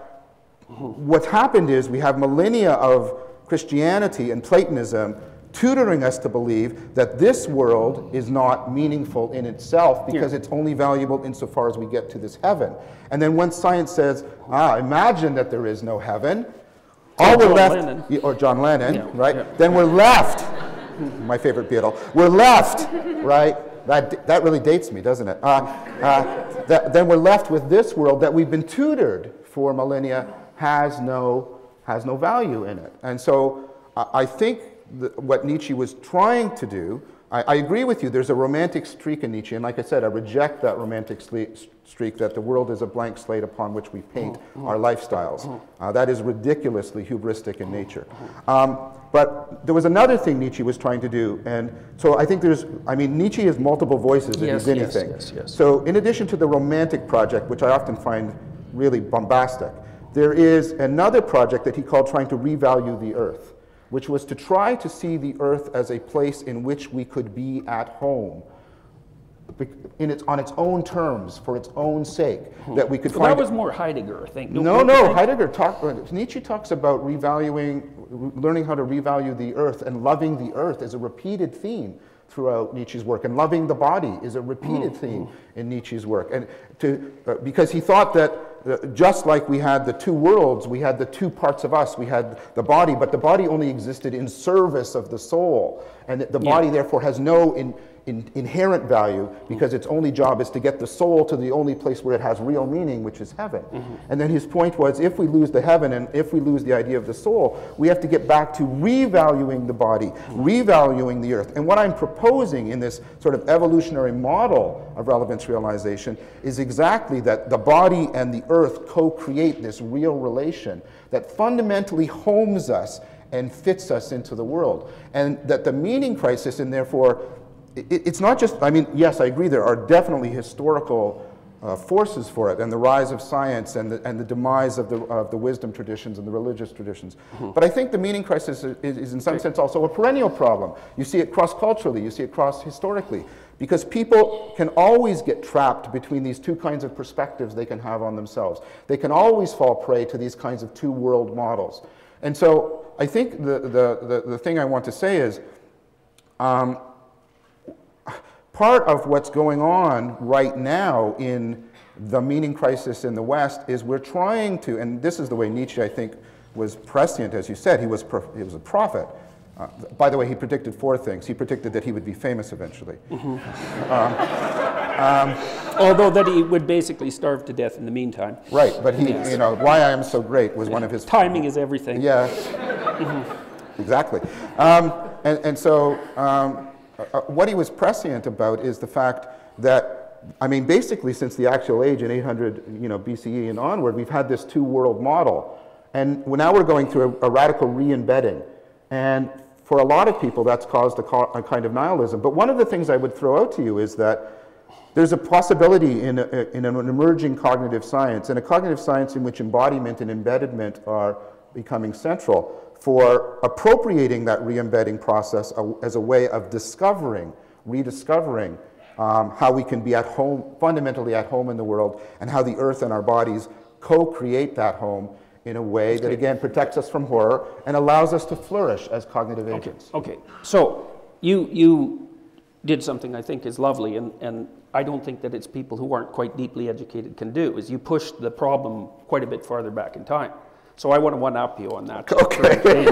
what's happened is we have millennia of Christianity and Platonism tutoring us to believe that this world is not meaningful in itself because yeah. it's only valuable insofar as we get to this heaven. And then once science says, ah, imagine that there is no heaven, all we're left, or John Lennon, yeah. right? Yeah. Then we're left, my favorite Beatle, we're left, right? That, that really dates me, doesn't it? Uh, uh, that, then we're left with this world that we've been tutored for millennia has no, has no value in it. And so uh, I think the, what Nietzsche was trying to do, I, I agree with you, there's a romantic streak in Nietzsche, and like I said, I reject that romantic streak that the world is a blank slate upon which we paint mm-hmm. our lifestyles. Uh, that is ridiculously hubristic in nature. Um, but there was another thing Nietzsche was trying to do, and so I think there's, I mean, Nietzsche has multiple voices in yes, his anything. Yes, yes, yes. So in addition to the romantic project, which I often find really bombastic, there is another project that he called trying to revalue the earth, which was to try to see the earth as a place in which we could be at home in its, on its own terms, for its own sake, hmm. that we could so find... that was more Heidegger, I think. No, no, no think? Heidegger talked... Nietzsche talks about revaluing, learning how to revalue the earth, and loving the earth is a repeated theme throughout Nietzsche's work, and loving the body is a repeated theme in Nietzsche's work, and to, uh, because he thought that uh, just like we had the two worlds, we had the two parts of us, we had the body, but the body only existed in service of the soul, and the body yeah. therefore has no in, in, inherent value because its only job is to get the soul to the only place where it has real meaning, which is heaven. Mm-hmm. And then his point was, if we lose the heaven and if we lose the idea of the soul, we have to get back to revaluing the body, revaluing the earth, and what I'm proposing in this sort of evolutionary model of relevance realization is exactly that the body and the earth co-create this real relation that fundamentally homes us and fits us into the world, and that the meaning crisis, and therefore it, it's not just, I mean, yes, I agree there are definitely historical Uh, forces for it, and the rise of science, and the, and the demise of the, of the wisdom traditions and the religious traditions. Mm-hmm. But I think the meaning crisis is, is, is in some sense also a perennial problem. You see it cross-culturally, you see it cross-historically, because people can always get trapped between these two kinds of perspectives they can have on themselves. They can always fall prey to these kinds of two-world models. And so I think the, the, the, the thing I want to say is, um, part of what's going on right now in the meaning crisis in the West is we're trying to, and this is the way Nietzsche, I think, was prescient, as you said, he was, he was a prophet. Uh, by the way, he predicted four things. He predicted that he would be famous eventually. Mm-hmm. um, um, Although that he would basically starve to death in the meantime. Right, but he, yes. you know, why I am so great was one of his... Timing is everything. Yeah, mm-hmm. exactly. Um, and, and so, um, Uh, what he was prescient about is the fact that, I mean, basically since the Axial Age in eight hundred you know, B C E and onward, we've had this two-world model. And now we're going through a, a radical re-embedding. And for a lot of people, that's caused a, ca a kind of nihilism. But one of the things I would throw out to you is that there's a possibility in, a, in an emerging cognitive science, and a cognitive science in which embodiment and embeddedment are becoming central, for appropriating that re-embedding process as a way of discovering, rediscovering um, how we can be at home, fundamentally at home in the world, and how the earth and our bodies co-create that home in a way that, again, protects us from horror and allows us to flourish as cognitive agents. Okay, okay. So you, you did something I think is lovely, and, and I don't think that it's people who aren't quite deeply educated can do, is you pushed the problem quite a bit farther back in time. So I want to one-up you on that. Okay.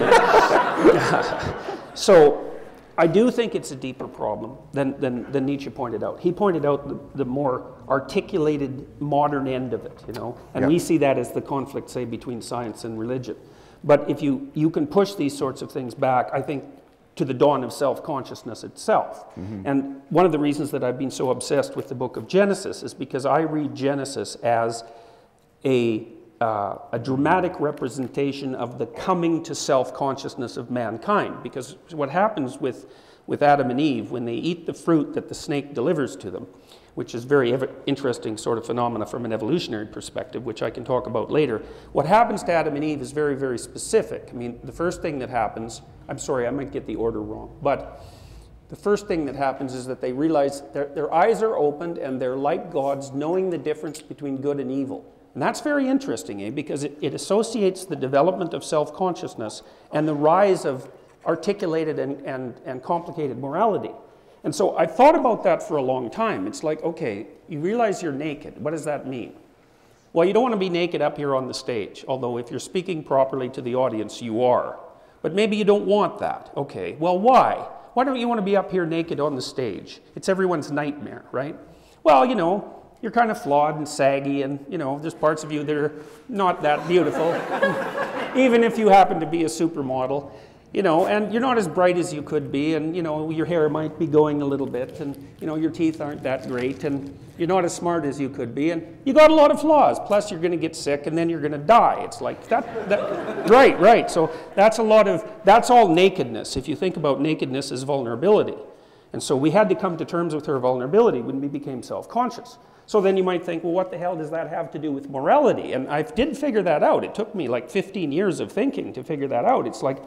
So I do think it's a deeper problem than, than, than Nietzsche pointed out. He pointed out the, the more articulated modern end of it, you know, and yep. we see that as the conflict, say, between science and religion. But if you, you can push these sorts of things back, I think, to the dawn of self-consciousness itself. Mm-hmm. And one of the reasons that I've been so obsessed with the book of Genesis is because I read Genesis as a, uh, a dramatic representation of the coming to self-consciousness of mankind. Because what happens with, with Adam and Eve when they eat the fruit that the snake delivers to them, which is very interesting sort of phenomena from an evolutionary perspective, which I can talk about later. What happens to Adam and Eve is very, very specific. I mean, the first thing that happens, I'm sorry, I might get the order wrong, but the first thing that happens is that they realize their, their eyes are opened and they're like gods, knowing the difference between good and evil. And that's very interesting, eh? Because it, it associates the development of self-consciousness and the rise of articulated and, and, and complicated morality. And so I thought about that for a long time. It's like, okay, you realize you're naked. What does that mean? Well, you don't want to be naked up here on the stage, although if you're speaking properly to the audience, you are. But maybe you don't want that. Okay, well, why? Why don't you want to be up here naked on the stage? It's everyone's nightmare, right? Well, you know, you're kind of flawed and saggy and, you know, there's parts of you that are not that beautiful, even if you happen to be a supermodel. You know, and you're not as bright as you could be, and, you know, your hair might be going a little bit, and, you know, your teeth aren't that great, and you're not as smart as you could be, and you got a lot of flaws. Plus, you're going to get sick, and then you're going to die. It's like that, that right, right. So that's a lot of, that's all nakedness. If you think about nakedness as vulnerability. And so we had to come to terms with her vulnerability when we became self-conscious. So then you might think, well, what the hell does that have to do with morality? And I did figure that out. It took me like fifteen years of thinking to figure that out. It's like,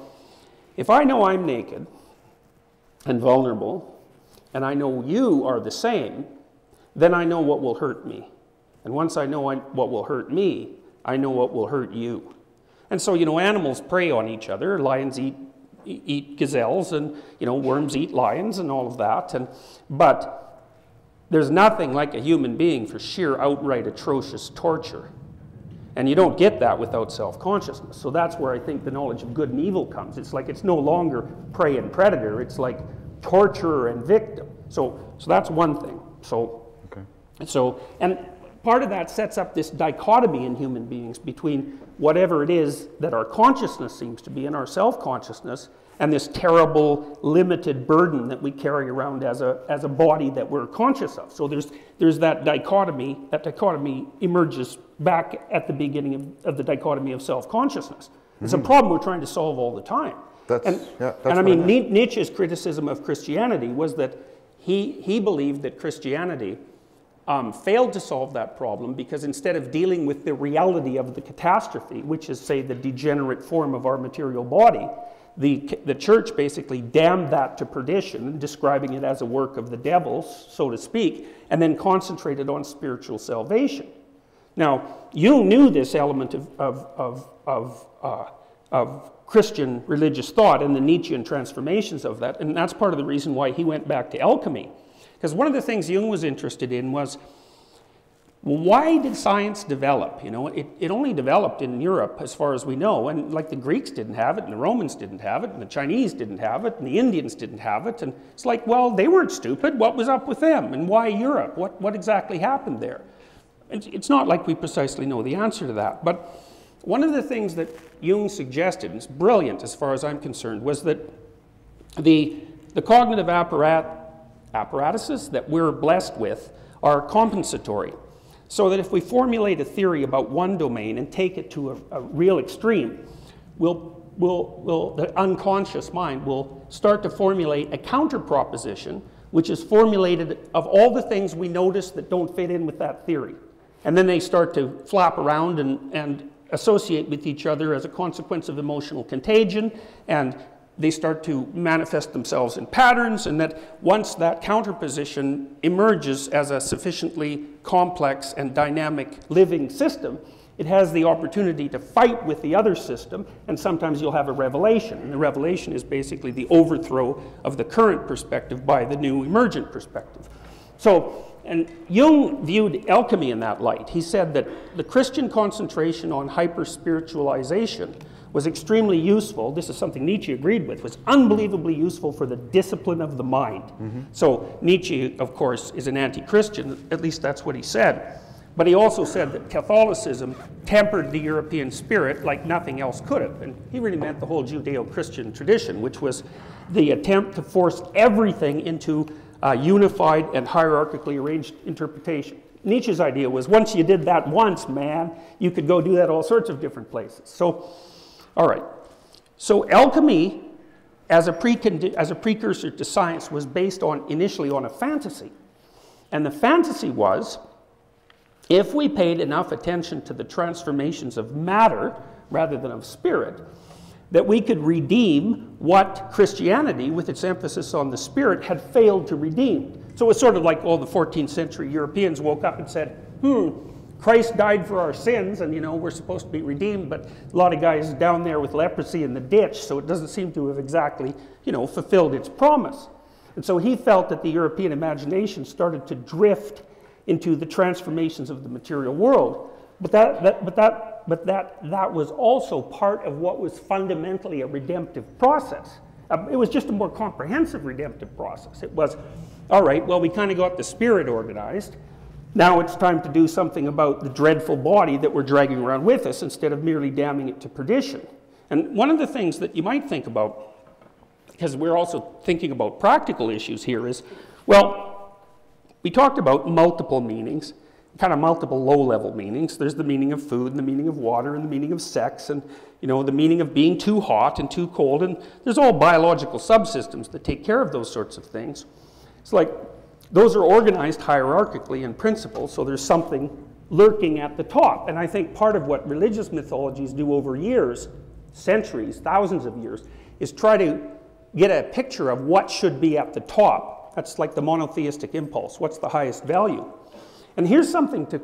if I know I'm naked and vulnerable, and I know you are the same, then I know what will hurt me. And once I know I, what will hurt me, I know what will hurt you. And so, you know, animals prey on each other. Lions eat, eat gazelles, and, you know, worms eat lions and all of that. And, but there's nothing like a human being for sheer, outright, atrocious torture. And you don't get that without self-consciousness. So that's where I think the knowledge of good and evil comes. It's like it's no longer prey and predator. It's like torturer and victim. So, so that's one thing. So, okay. so, and part of that sets up this dichotomy in human beings between whatever it is that our consciousness seems to be and our self-consciousness and this terrible, limited burden that we carry around as a, as a body that we're conscious of. So there's, there's that dichotomy. That dichotomy emerges back at the beginning of, of the dichotomy of self-consciousness. It's mm-hmm. a problem we're trying to solve all the time. That's, and, yeah, that's and I mean, I Nietzsche's criticism of Christianity was that he, he believed that Christianity um, failed to solve that problem because instead of dealing with the reality of the catastrophe, which is, say, the degenerate form of our material body, the, the church basically damned that to perdition, describing it as a work of the devil, so to speak, and then concentrated on spiritual salvation. Now, Jung knew this element of, of, of, of, uh, of Christian religious thought and the Nietzschean transformations of that, and that's part of the reason why he went back to alchemy. Because one of the things Jung was interested in was, why did science develop? You know, it, it only developed in Europe, as far as we know, and like the Greeks didn't have it, and the Romans didn't have it, and the Chinese didn't have it, and the Indians didn't have it, and it's like, well, they weren't stupid. What was up with them, and why Europe? What, what exactly happened there? It's not like we precisely know the answer to that, but one of the things that Jung suggested, and it's brilliant as far as I'm concerned, was that the, the cognitive apparat, apparatuses that we're blessed with are compensatory, so that if we formulate a theory about one domain and take it to a, a real extreme, we'll, we'll, we'll, the unconscious mind will start to formulate a counter-proposition, which is formulated of all the things we notice that don't fit in with that theory. And then they start to flap around and, and associate with each other as a consequence of emotional contagion, and they start to manifest themselves in patterns, and that once that counterposition emerges as a sufficiently complex and dynamic living system, it has the opportunity to fight with the other system, and sometimes you'll have a revelation. And the revelation is basically the overthrow of the current perspective by the new emergent perspective. So And Jung viewed alchemy in that light. He said that the Christian concentration on hyper-spiritualization was extremely useful. This is something Nietzsche agreed with, was unbelievably useful for the discipline of the mind. Mm-hmm. So Nietzsche, of course, is an anti-Christian, at least that's what he said. But he also said that Catholicism tempered the European spirit like nothing else could have. And he really meant the whole Judeo-Christian tradition, which was the attempt to force everything into a unified and hierarchically arranged interpretation. Nietzsche's idea was once you did that once, man, you could go do that all sorts of different places. So. All right, so alchemy as a, precond as a precursor to science was based on initially on a fantasy. And the fantasy was, if we paid enough attention to the transformations of matter rather than of spirit, that we could redeem what Christianity, with its emphasis on the spirit, had failed to redeem. So it's sort of like all the fourteenth century Europeans woke up and said, hmm, Christ died for our sins, and you know, we're supposed to be redeemed, but a lot of guys down there with leprosy in the ditch, so it doesn't seem to have exactly, you know, fulfilled its promise. And so he felt that the European imagination started to drift into the transformations of the material world. But that, that, but that, but that, that was also part of what was fundamentally a redemptive process. Um, it was just a more comprehensive redemptive process. It was, all right, well, we kind of got the spirit organized. Now it's time to do something about the dreadful body that we're dragging around with us instead of merely damning it to perdition. And one of the things that you might think about, because we're also thinking about practical issues here, is, well, we talked about multiple meanings, kind of multiple low-level meanings. There's the meaning of food and the meaning of water and the meaning of sex and, you know, the meaning of being too hot and too cold. And there's all biological subsystems that take care of those sorts of things. It's like, those are organized hierarchically in principle, so there's something lurking at the top. And I think part of what religious mythologies do over years, centuries, thousands of years, is try to get a picture of what should be at the top. That's like the monotheistic impulse. What's the highest value? And here's something to,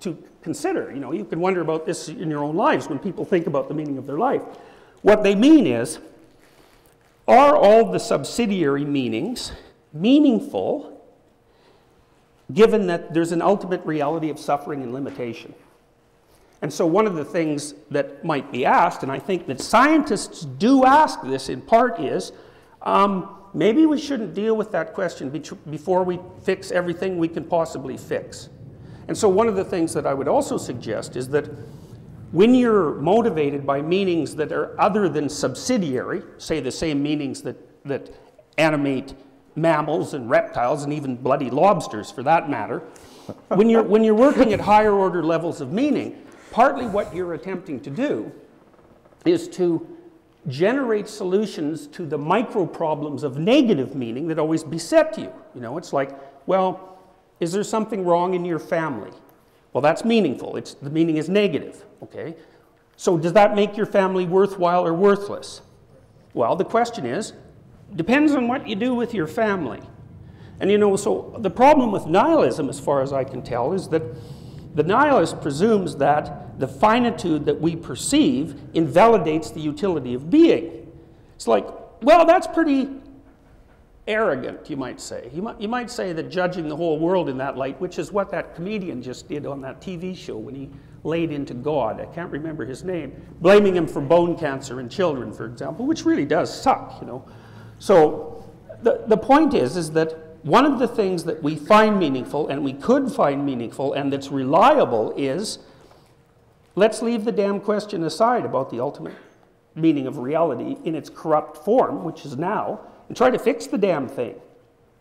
to consider. You know, you can wonder about this in your own lives when people think about the meaning of their life. What they mean is, are all the subsidiary meanings meaningful given that there's an ultimate reality of suffering and limitation? And so one of the things that might be asked, and I think that scientists do ask this in part, is um, maybe we shouldn't deal with that question be before we fix everything we can possibly fix. And so one of the things that I would also suggest is that when you're motivated by meanings that are other than subsidiary, say the same meanings that, that animate mammals and reptiles and even bloody lobsters for that matter, when you're, when you're working at higher order levels of meaning, partly what you're attempting to do is to generate solutions to the micro problems of negative meaning that always beset you. You know, it's like, well, is there something wrong in your family? Well, that's meaningful. It's, the meaning is negative, okay? So does that make your family worthwhile or worthless? Well, the question is, depends on what you do with your family. And you know, so the problem with nihilism, as far as I can tell, is that the nihilist presumes that the finitude that we perceive invalidates the utility of being. It's like, well, that's pretty arrogant, you might say. You might, you might say that judging the whole world in that light, which is what that comedian just did on that T V show when he laid into God, I can't remember his name, blaming him for bone cancer in children, for example, which really does suck, you know. So the, the point is, is that one of the things that we find meaningful and we could find meaningful and that's reliable is, let's leave the damn question aside about the ultimate meaning of reality in its corrupt form, which is now, and try to fix the damn thing.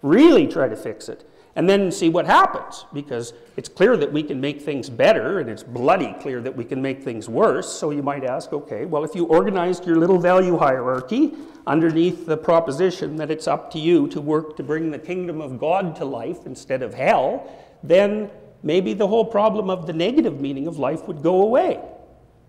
Really try to fix it. And then see what happens, because it's clear that we can make things better and it's bloody clear that we can make things worse. So you might ask, okay, well, if you organized your little value hierarchy underneath the proposition that it's up to you to work to bring the kingdom of God to life instead of hell, then maybe the whole problem of the negative meaning of life would go away.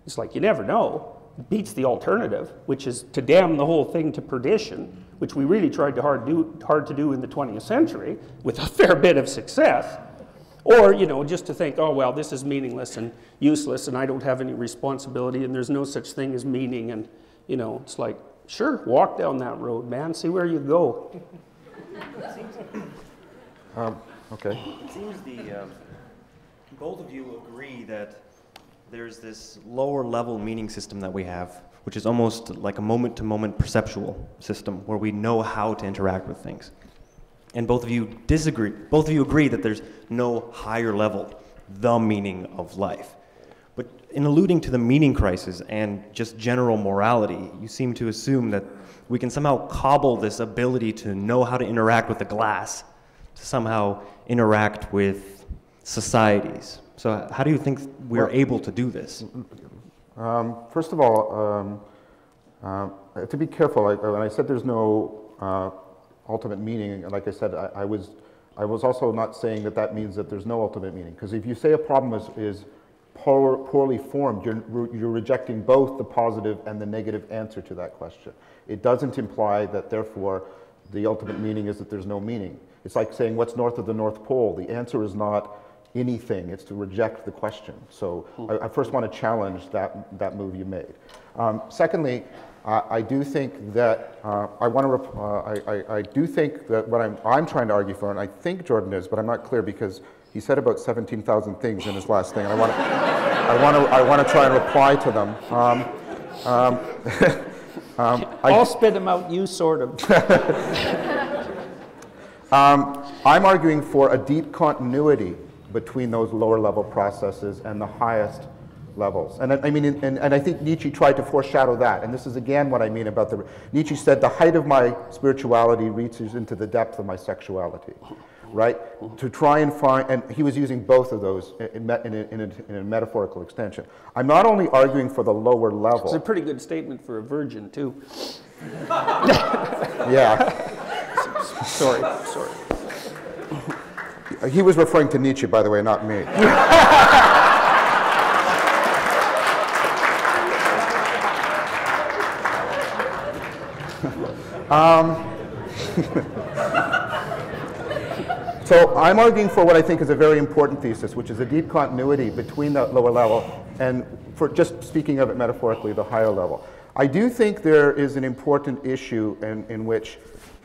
It's like, you never know. It beats the alternative, which is to damn the whole thing to perdition, which we really tried to hard, do, hard to do in the twentieth century with a fair bit of success. Or, you know, just to think, oh, well, this is meaningless and useless and I don't have any responsibility and there's no such thing as meaning. And, you know, it's like, sure, walk down that road, man. See where you go. Um, Okay. It seems the um, both of you agree that there's this lower level meaning system that we have, which is almost like a moment-to-moment perceptual system where we know how to interact with things. And both of you disagree, both of you agree that there's no higher level, the meaning of life. But in alluding to the meaning crisis and just general morality, you seem to assume that we can somehow cobble this ability to know how to interact with the glass to somehow interact with societies. So how do you think we're well, able to do this? Um, first of all, um, uh, to be careful, I, when I said there's no uh, ultimate meaning, like I said, I, I, was, I was also not saying that that means that there's no ultimate meaning. Because if you say a problem is, is poor, poorly formed, you're, you're rejecting both the positive and the negative answer to that question. It doesn't imply that, therefore, the ultimate meaning is that there's no meaning. It's like saying, what's north of the North Pole? The answer is not anything, it's to reject the question. So I, I first want to challenge that, that move you made. Um, secondly, uh, I do think that uh, I want to, uh, I, I, I do think that what I'm, I'm trying to argue for, and I think Jordan is, but I'm not clear because he said about seventeen thousand things in his last thing, and I want to, I want to, I want to try and reply to them. Um, um, um, I'll I, spit them out, you sort of. um, I'm arguing for a deep continuity between those lower level processes and the highest levels. And I, I mean, and, and I think Nietzsche tried to foreshadow that. And this is again what I mean about the, Nietzsche said, the height of my spirituality reaches into the depth of my sexuality, right? To try and find, and he was using both of those in, in, in, in, a, in a metaphorical extension. I'm not only arguing for the lower level. It's a pretty good statement for a virgin too. Yeah. sorry, sorry. He was referring to Nietzsche, by the way, not me. um, so I'm arguing for what I think is a very important thesis, which is a deep continuity between that lower level and, for just speaking of it metaphorically, the higher level. I do think there is an important issue in, in which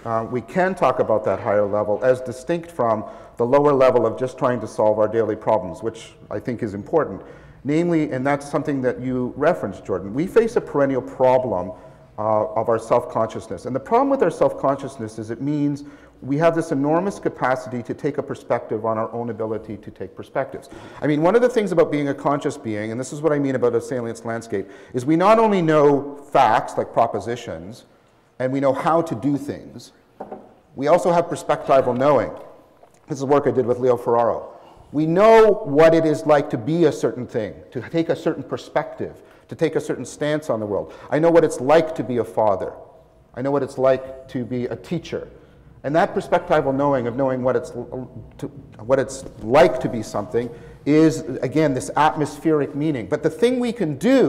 Uh, we can talk about that higher level as distinct from the lower level of just trying to solve our daily problems, which I think is important. Namely, and that's something that you referenced, Jordan, we face a perennial problem uh, of our self-consciousness. And the problem with our self-consciousness is it means we have this enormous capacity to take a perspective on our own ability to take perspectives. I mean, one of the things about being a conscious being, and this is what I mean about a salience landscape, is we not only know facts, like propositions, and we know how to do things. We also have perspectival knowing. This is work I did with Leo Ferraro. We know what it is like to be a certain thing, to take a certain perspective, to take a certain stance on the world. I know what it's like to be a father. I know what it's like to be a teacher. And that perspectival knowing of knowing what it's, to, what it's like to be something is, again, this atmospheric meaning. But the thing we can do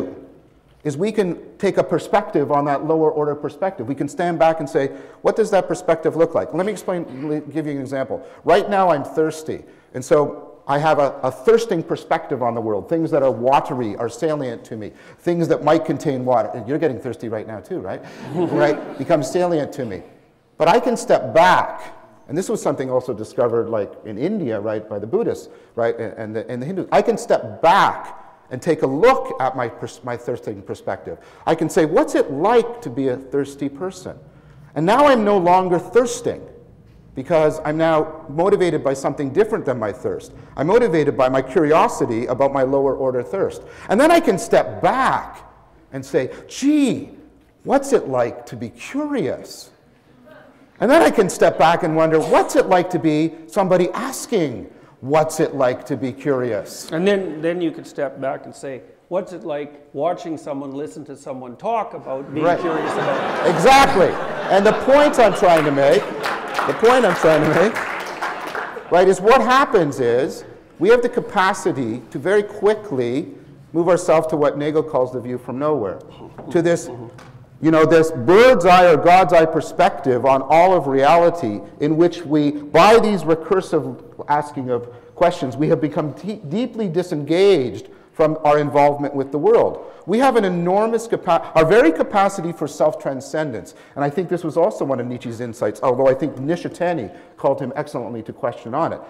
is we can take a perspective on that lower order perspective. We can stand back and say, what does that perspective look like? Let me explain, give you an example. Right now I'm thirsty, and so I have a, a thirsting perspective on the world. Things that are watery are salient to me. Things that might contain water. And you're getting thirsty right now too, right? Right? Become salient to me. But I can step back. And this was something also discovered like in India, right, by the Buddhists, right, and, and, the, and the Hindus. I can step back and take a look at my, my thirsting perspective. I can say, what's it like to be a thirsty person? And now I'm no longer thirsting because I'm now motivated by something different than my thirst. I'm motivated by my curiosity about my lower order thirst. And then I can step back and say, gee, what's it like to be curious? And then I can step back and wonder, what's it like to be somebody asking, what's it like to be curious? And then, then you could step back and say, what's it like watching someone listen to someone talk about being right. curious about it? Exactly. And the point I'm trying to make, the point I'm trying to make, right, is what happens is we have the capacity to very quickly move ourselves to what Nagel calls the view from nowhere, to this, you know, this bird's eye or God's eye perspective on all of reality in which we, by these recursive asking of questions, we have become deeply disengaged from our involvement with the world. We have an enormous capacity, our very capacity for self-transcendence. And I think this was also one of Nietzsche's insights, although I think Nishitani called him excellently to question on it.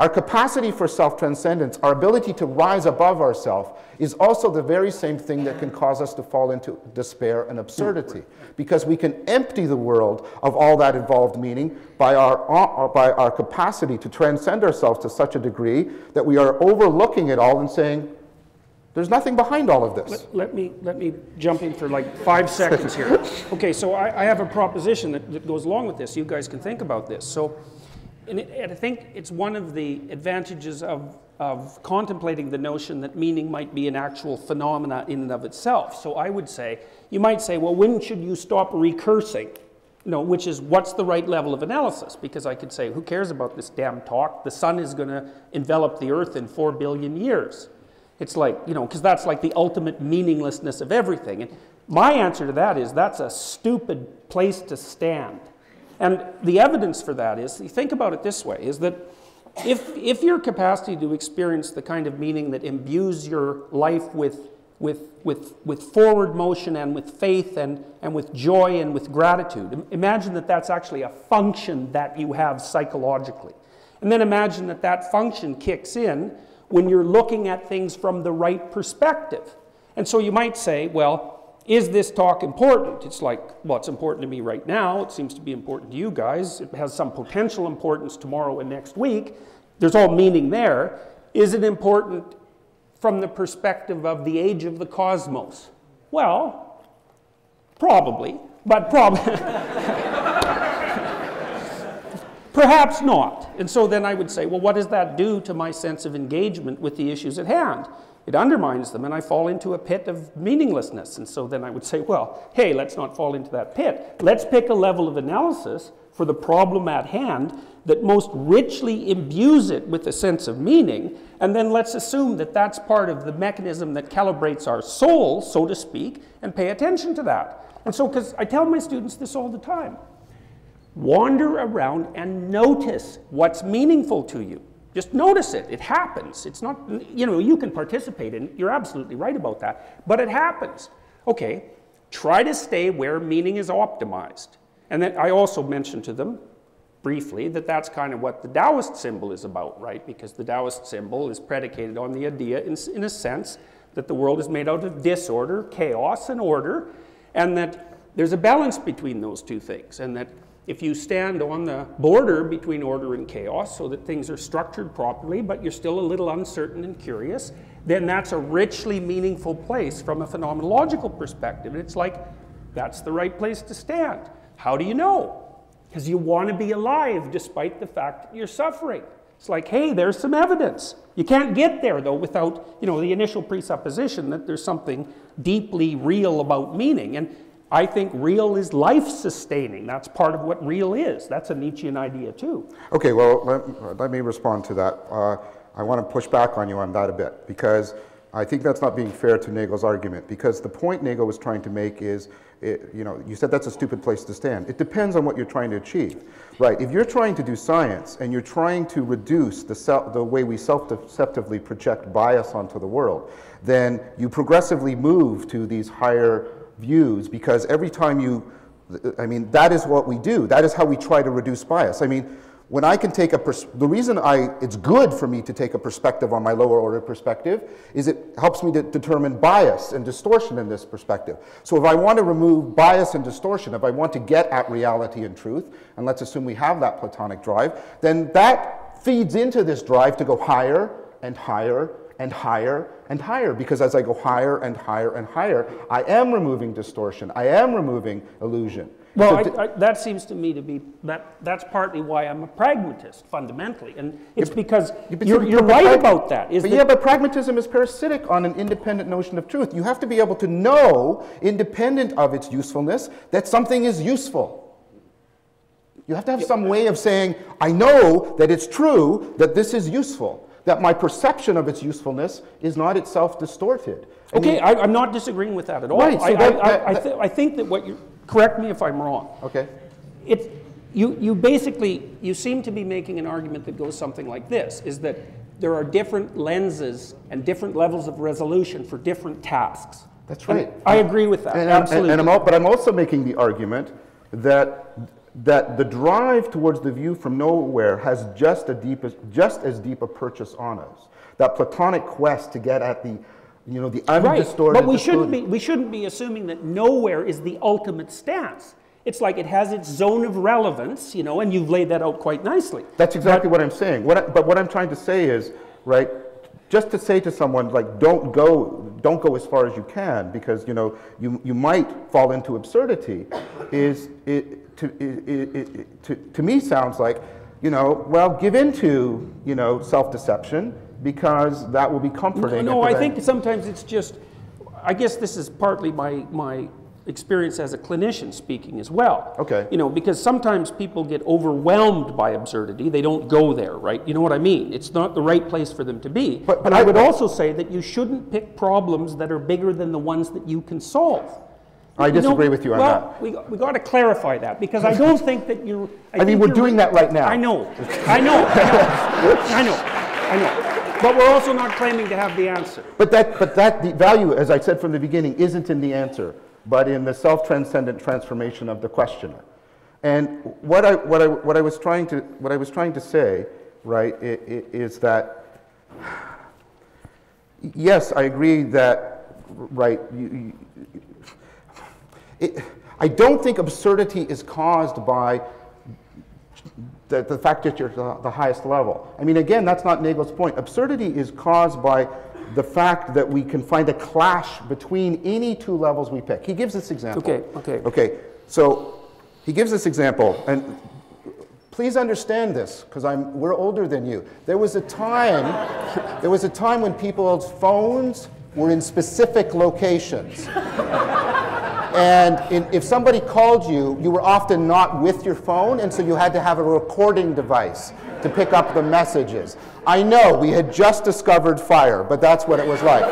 Our capacity for self-transcendence, our ability to rise above ourselves, is also the very same thing that can cause us to fall into despair and absurdity, because we can empty the world of all that involved meaning by our, by our capacity to transcend ourselves to such a degree that we are overlooking it all and saying, there's nothing behind all of this. Let, let, me, let me jump in for like five seconds here. Okay, so I, I have a proposition that, that goes along with this. You guys can think about this. So. And, it, and I think it's one of the advantages of, of contemplating the notion that meaning might be an actual phenomena in and of itself. So I would say, you might say, well, when should you stop recursing? You know, which is, what's the right level of analysis? Because I could say, who cares about this damn talk? The sun is going to envelop the earth in four billion years. It's like, you know, because that's like the ultimate meaninglessness of everything. And my answer to that is, that's a stupid place to stand. And the evidence for that is, think about it this way, is that if, if your capacity to experience the kind of meaning that imbues your life with, with, with, with forward motion and with faith and, and with joy and with gratitude, imagine that that's actually a function that you have psychologically. And then imagine that that function kicks in when you're looking at things from the right perspective. And so you might say, well, is this talk important? It's like, well, it's important to me right now. It seems to be important to you guys. It has some potential importance tomorrow and next week. There's all meaning there. Is it important from the perspective of the age of the cosmos? Well, probably, but probably. Perhaps not. And so then I would say, well, what does that do to my sense of engagement with the issues at hand? It undermines them, and I fall into a pit of meaninglessness. And so then I would say, well, hey, let's not fall into that pit. Let's pick a level of analysis for the problem at hand that most richly imbues it with a sense of meaning, and then let's assume that that's part of the mechanism that calibrates our soul, so to speak, and pay attention to that. And so, because I tell my students this all the time, wander around and notice what's meaningful to you. Just notice it. It happens. It's not, you know, you can participate in it. You're absolutely right about that. But it happens. Okay, try to stay where meaning is optimized. And then I also mentioned to them briefly that that's kind of what the Taoist symbol is about, right? Because the Taoist symbol is predicated on the idea, in, in a sense, that the world is made out of disorder, chaos, and order, and that there's a balance between those two things, and that if you stand on the border between order and chaos so that things are structured properly, but you're still a little uncertain and curious, then that's a richly meaningful place from a phenomenological perspective. And it's like, that's the right place to stand. How do you know? Because you want to be alive despite the fact that you're suffering. It's like, hey, there's some evidence. You can't get there, though, without, you know, the initial presupposition that there's something deeply real about meaning. And I think real is life-sustaining. That's part of what real is. That's a Nietzschean idea, too. Okay, well, let, let me respond to that. Uh, I want to push back on you on that a bit, because I think that's not being fair to Nagel's argument, because the point Nagel was trying to make is, it, you know, you said that's a stupid place to stand. It depends on what you're trying to achieve, right? If you're trying to do science and you're trying to reduce the, self, the way we self-deceptively project bias onto the world, then you progressively move to these higher views, because every time you, I mean, that is what we do. That is how we try to reduce bias. I mean, when I can take a, pers the reason I, it's good for me to take a perspective on my lower order perspective is it helps me to determine bias and distortion in this perspective. So if I want to remove bias and distortion, if I want to get at reality and truth, and let's assume we have that Platonic drive, then that feeds into this drive to go higher and higher and higher and higher, because as I go higher and higher and higher, I am removing distortion. I am removing illusion. Well, so I, I, that seems to me to be, that, that's partly why I'm a pragmatist, fundamentally. And it's because but, you're, you're right about that. Is but that yeah, but pragmatism is parasitic on an independent notion of truth. You have to be able to know, independent of its usefulness, that something is useful. You have to have yeah. some way of saying, I know that it's true, that this is useful, that my perception of its usefulness is not itself distorted. I okay, mean, I, I'm not disagreeing with that at all. Right, so I, that, I, that, I, I, th I think that what you, correct me if I'm wrong. Okay. It's, you, you basically, you seem to be making an argument that goes something like this, is that there are different lenses and different levels of resolution for different tasks. That's right. And I agree with that, and, absolutely. And, and I'm, but I'm also making the argument that that the drive towards the view from nowhere has just, a deep, just as deep a purchase on us. That Platonic quest to get at the, you know, the undistorted. Right. But we shouldn't, be, we shouldn't be assuming that nowhere is the ultimate stance. It's like it has its zone of relevance, you know, and you've laid that out quite nicely. That's exactly but, what I'm saying. What I, but what I'm trying to say is, right, just to say to someone, like, don't go, don't go as far as you can, because, you know, you, you might fall into absurdity, is, it, to, it, it, it, to, to me sounds like, you know, well, give into, you know, self-deception, because that will be comforting. No, no I think sometimes it's just, I guess this is partly my, my experience as a clinician speaking as well. Okay. You know, because sometimes people get overwhelmed by absurdity. They don't go there, right? You know what I mean? It's not the right place for them to be. But, but I would also say that you shouldn't pick problems that are bigger than the ones that you can solve. I disagree with you on that. Well, we, we got to clarify that, because I don't think that you're... I, I mean, we're doing that right now. I know. I know. I know. I know. I know. But we're also not claiming to have the answer. But that, but that the value, as I said from the beginning, isn't in the answer, but in the self-transcendent transformation of the questioner. And what I, what I, what I was trying to, what I was trying to say, right, is that yes, I agree that, right. You, you, it, I don't think absurdity is caused by The, the fact that you're at the highest level. I mean, again, that's not Nagel's point. Absurdity is caused by the fact that we can find a clash between any two levels we pick. He gives this example. Okay, okay. Okay, so he gives this example, and please understand this, because I'm we're older than you. There was a time, there was a time when people's phones were in specific locations. And in, if somebody called you, you were often not with your phone, and so you had to have a recording device to pick up the messages. I know, we had just discovered fire, but that's what it was like.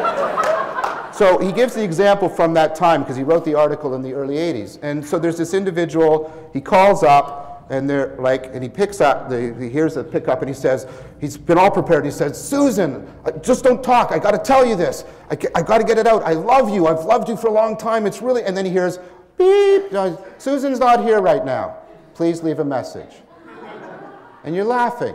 So he gives the example from that time, because he wrote the article in the early eighties. And so there's this individual, he calls up, and they're like, and he picks up, the, he hears the pickup, and he says, he's been all prepared, he says, Susan, just don't talk, I gotta tell you this, I, I gotta get it out, I love you, I've loved you for a long time, it's really, and then he hears, beep, no, Susan's not here right now, please leave a message. And you're laughing,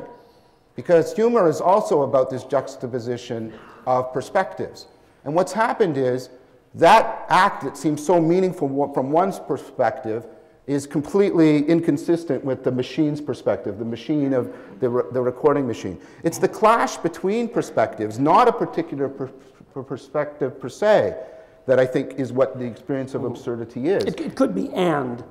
because humor is also about this juxtaposition of perspectives. And what's happened is, that act that seems so meaningful from one's perspective is completely inconsistent with the machine's perspective, the machine of the, re the recording machine. It's the clash between perspectives, not a particular per per perspective per se, that I think is what the experience of absurdity is. It, it could be and,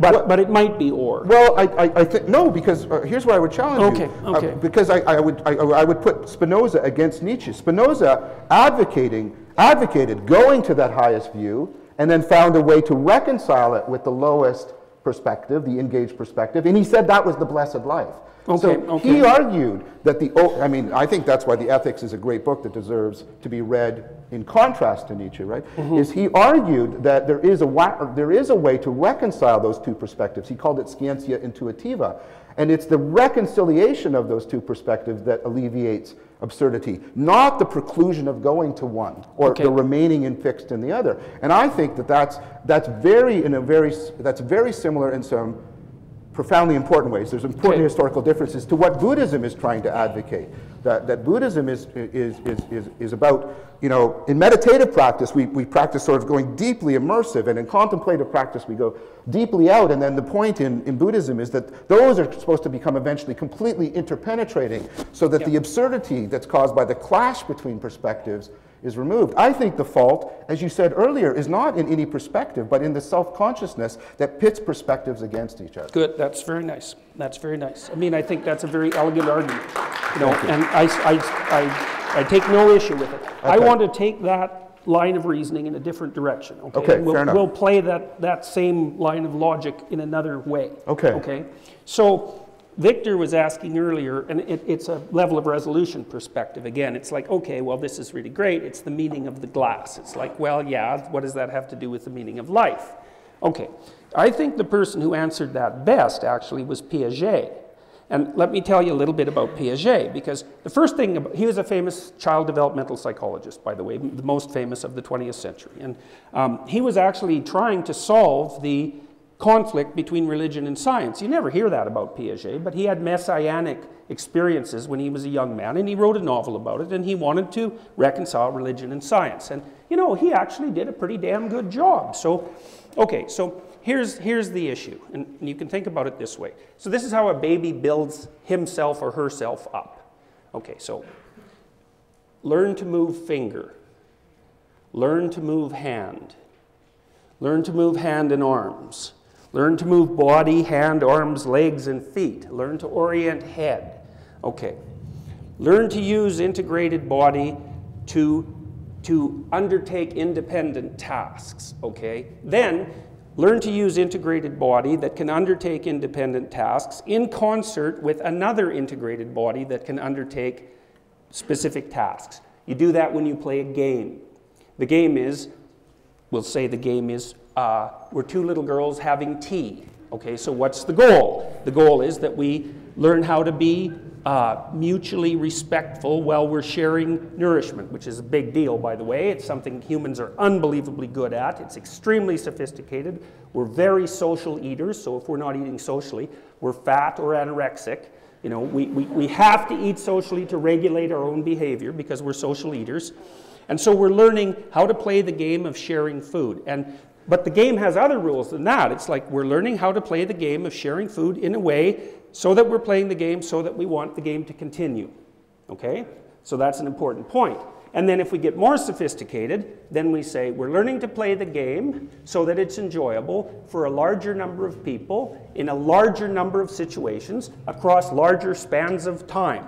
but, well, but it might be or. Well, I, I, I think, no, because uh, here's where I would challenge okay, you. Okay, okay. Uh, because I, I, would, I, I would put Spinoza against Nietzsche. Spinoza advocating, advocated going to that highest view, and then found a way to reconcile it with the lowest perspective, the engaged perspective, and he said that was the blessed life. Okay, so okay. He argued that the, oh, I mean, I think that's why The Ethics is a great book that deserves to be read in contrast to Nietzsche, right? Mm-hmm. Is he argued that there is, a, there is a way to reconcile those two perspectives. He called it scientia intuitiva, and it's the reconciliation of those two perspectives that alleviates absurdity, not the preclusion of going to one or okay. the remaining in fixed in the other. And I think that that's that's very in a very that's very similar in some profoundly important ways. There's important okay. historical differences to what Buddhism is trying to advocate. That that Buddhism is is is is, is about, you know, in meditative practice we, we practice sort of going deeply immersive, and in contemplative practice we go deeply out, and then the point in, in Buddhism is that those are supposed to become eventually completely interpenetrating, so that yeah. the absurdity that's caused by the clash between perspectives is removed. I think the fault, as you said earlier, is not in any perspective, but in the self-consciousness that pits perspectives against each other. Good, that's very nice. That's very nice. I mean, I think that's a very elegant argument, you know, you. and I, I, I, I take no issue with it. Okay. I want to take that line of reasoning in a different direction, okay? Okay, we'll, fair enough. We'll play that, that same line of logic in another way, okay? Okay. So, Victor was asking earlier, and it, it's a level of resolution perspective. Again, it's like, okay, well, this is really great. It's the meaning of the glass. It's like, well, yeah, what does that have to do with the meaning of life? Okay, I think the person who answered that best actually was Piaget. And let me tell you a little bit about Piaget, because the first thing, about, he was a famous child developmental psychologist, by the way, the most famous of the twentieth century. And um, he was actually trying to solve the conflict between religion and science. You never hear that about Piaget, but he had messianic experiences when he was a young man, and he wrote a novel about it, and he wanted to reconcile religion and science. And, you know, he actually did a pretty damn good job. So, okay, so here's, here's the issue, and, and you can think about it this way. So this is how a baby builds himself or herself up. Okay, so learn to move finger, learn to move hand, learn to move hand and arms. Learn to move body, hand, arms, legs, and feet. Learn to orient head. Okay. Learn to use integrated body to, to undertake independent tasks. Okay. Then, learn to use integrated body that can undertake independent tasks in concert with another integrated body that can undertake specific tasks. You do that when you play a game. The game is, we'll say the game is, Uh, we're two little girls having tea. Okay, so what's the goal? The goal is that we learn how to be uh, mutually respectful while we're sharing nourishment, which is a big deal, by the way. It's something humans are unbelievably good at. It's extremely sophisticated. We're very social eaters, so if we're not eating socially, we're fat or anorexic. You know, we, we, we have to eat socially to regulate our own behavior because we're social eaters. And so we're learning how to play the game of sharing food. And But the game has other rules than that. It's like we're learning how to play the game of sharing food in a way so that we're playing the game so that we want the game to continue. Okay? So that's an important point. And then if we get more sophisticated, then we say we're learning to play the game so that it's enjoyable for a larger number of people in a larger number of situations across larger spans of time.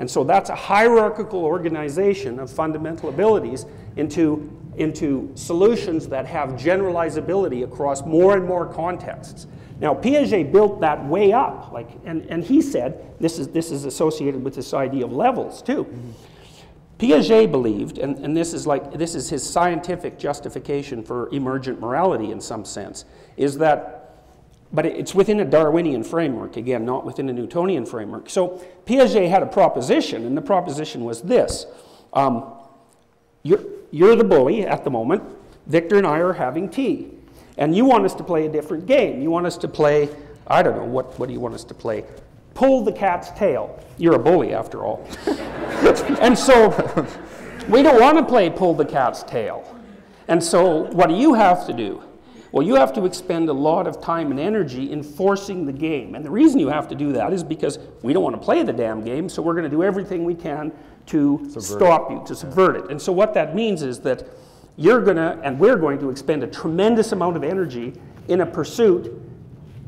And so that's a hierarchical organization of fundamental abilities into into solutions that have generalizability across more and more contexts. Now, Piaget built that way up, like, and, and he said, this is, this is associated with this idea of levels too. Mm-hmm. Piaget believed, and, and this is like, this is his scientific justification for emergent morality in some sense, is that, but it's within a Darwinian framework, again, not within a Newtonian framework. So Piaget had a proposition, and the proposition was this. Um, you're, You're the bully at the moment. Victor and I are having tea. And you want us to play a different game. You want us to play, I don't know, what, what do you want us to play? Pull the cat's tail. You're a bully after all. And so we don't want to play pull the cat's tail. And so what do you have to do? Well, you have to expend a lot of time and energy in forcing the game. And the reason you have to do that is because we don't want to play the damn game, so we're going to do everything we can to subvert stop you, to subvert it. And so what that means is that you're going to, and we're going to expend a tremendous amount of energy in a pursuit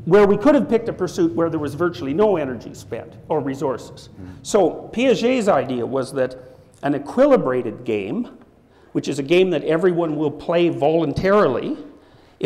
where we could have picked a pursuit where there was virtually no energy spent or resources. Mm-hmm. So Piaget's idea was that an equilibrated game, which is a game that everyone will play voluntarily,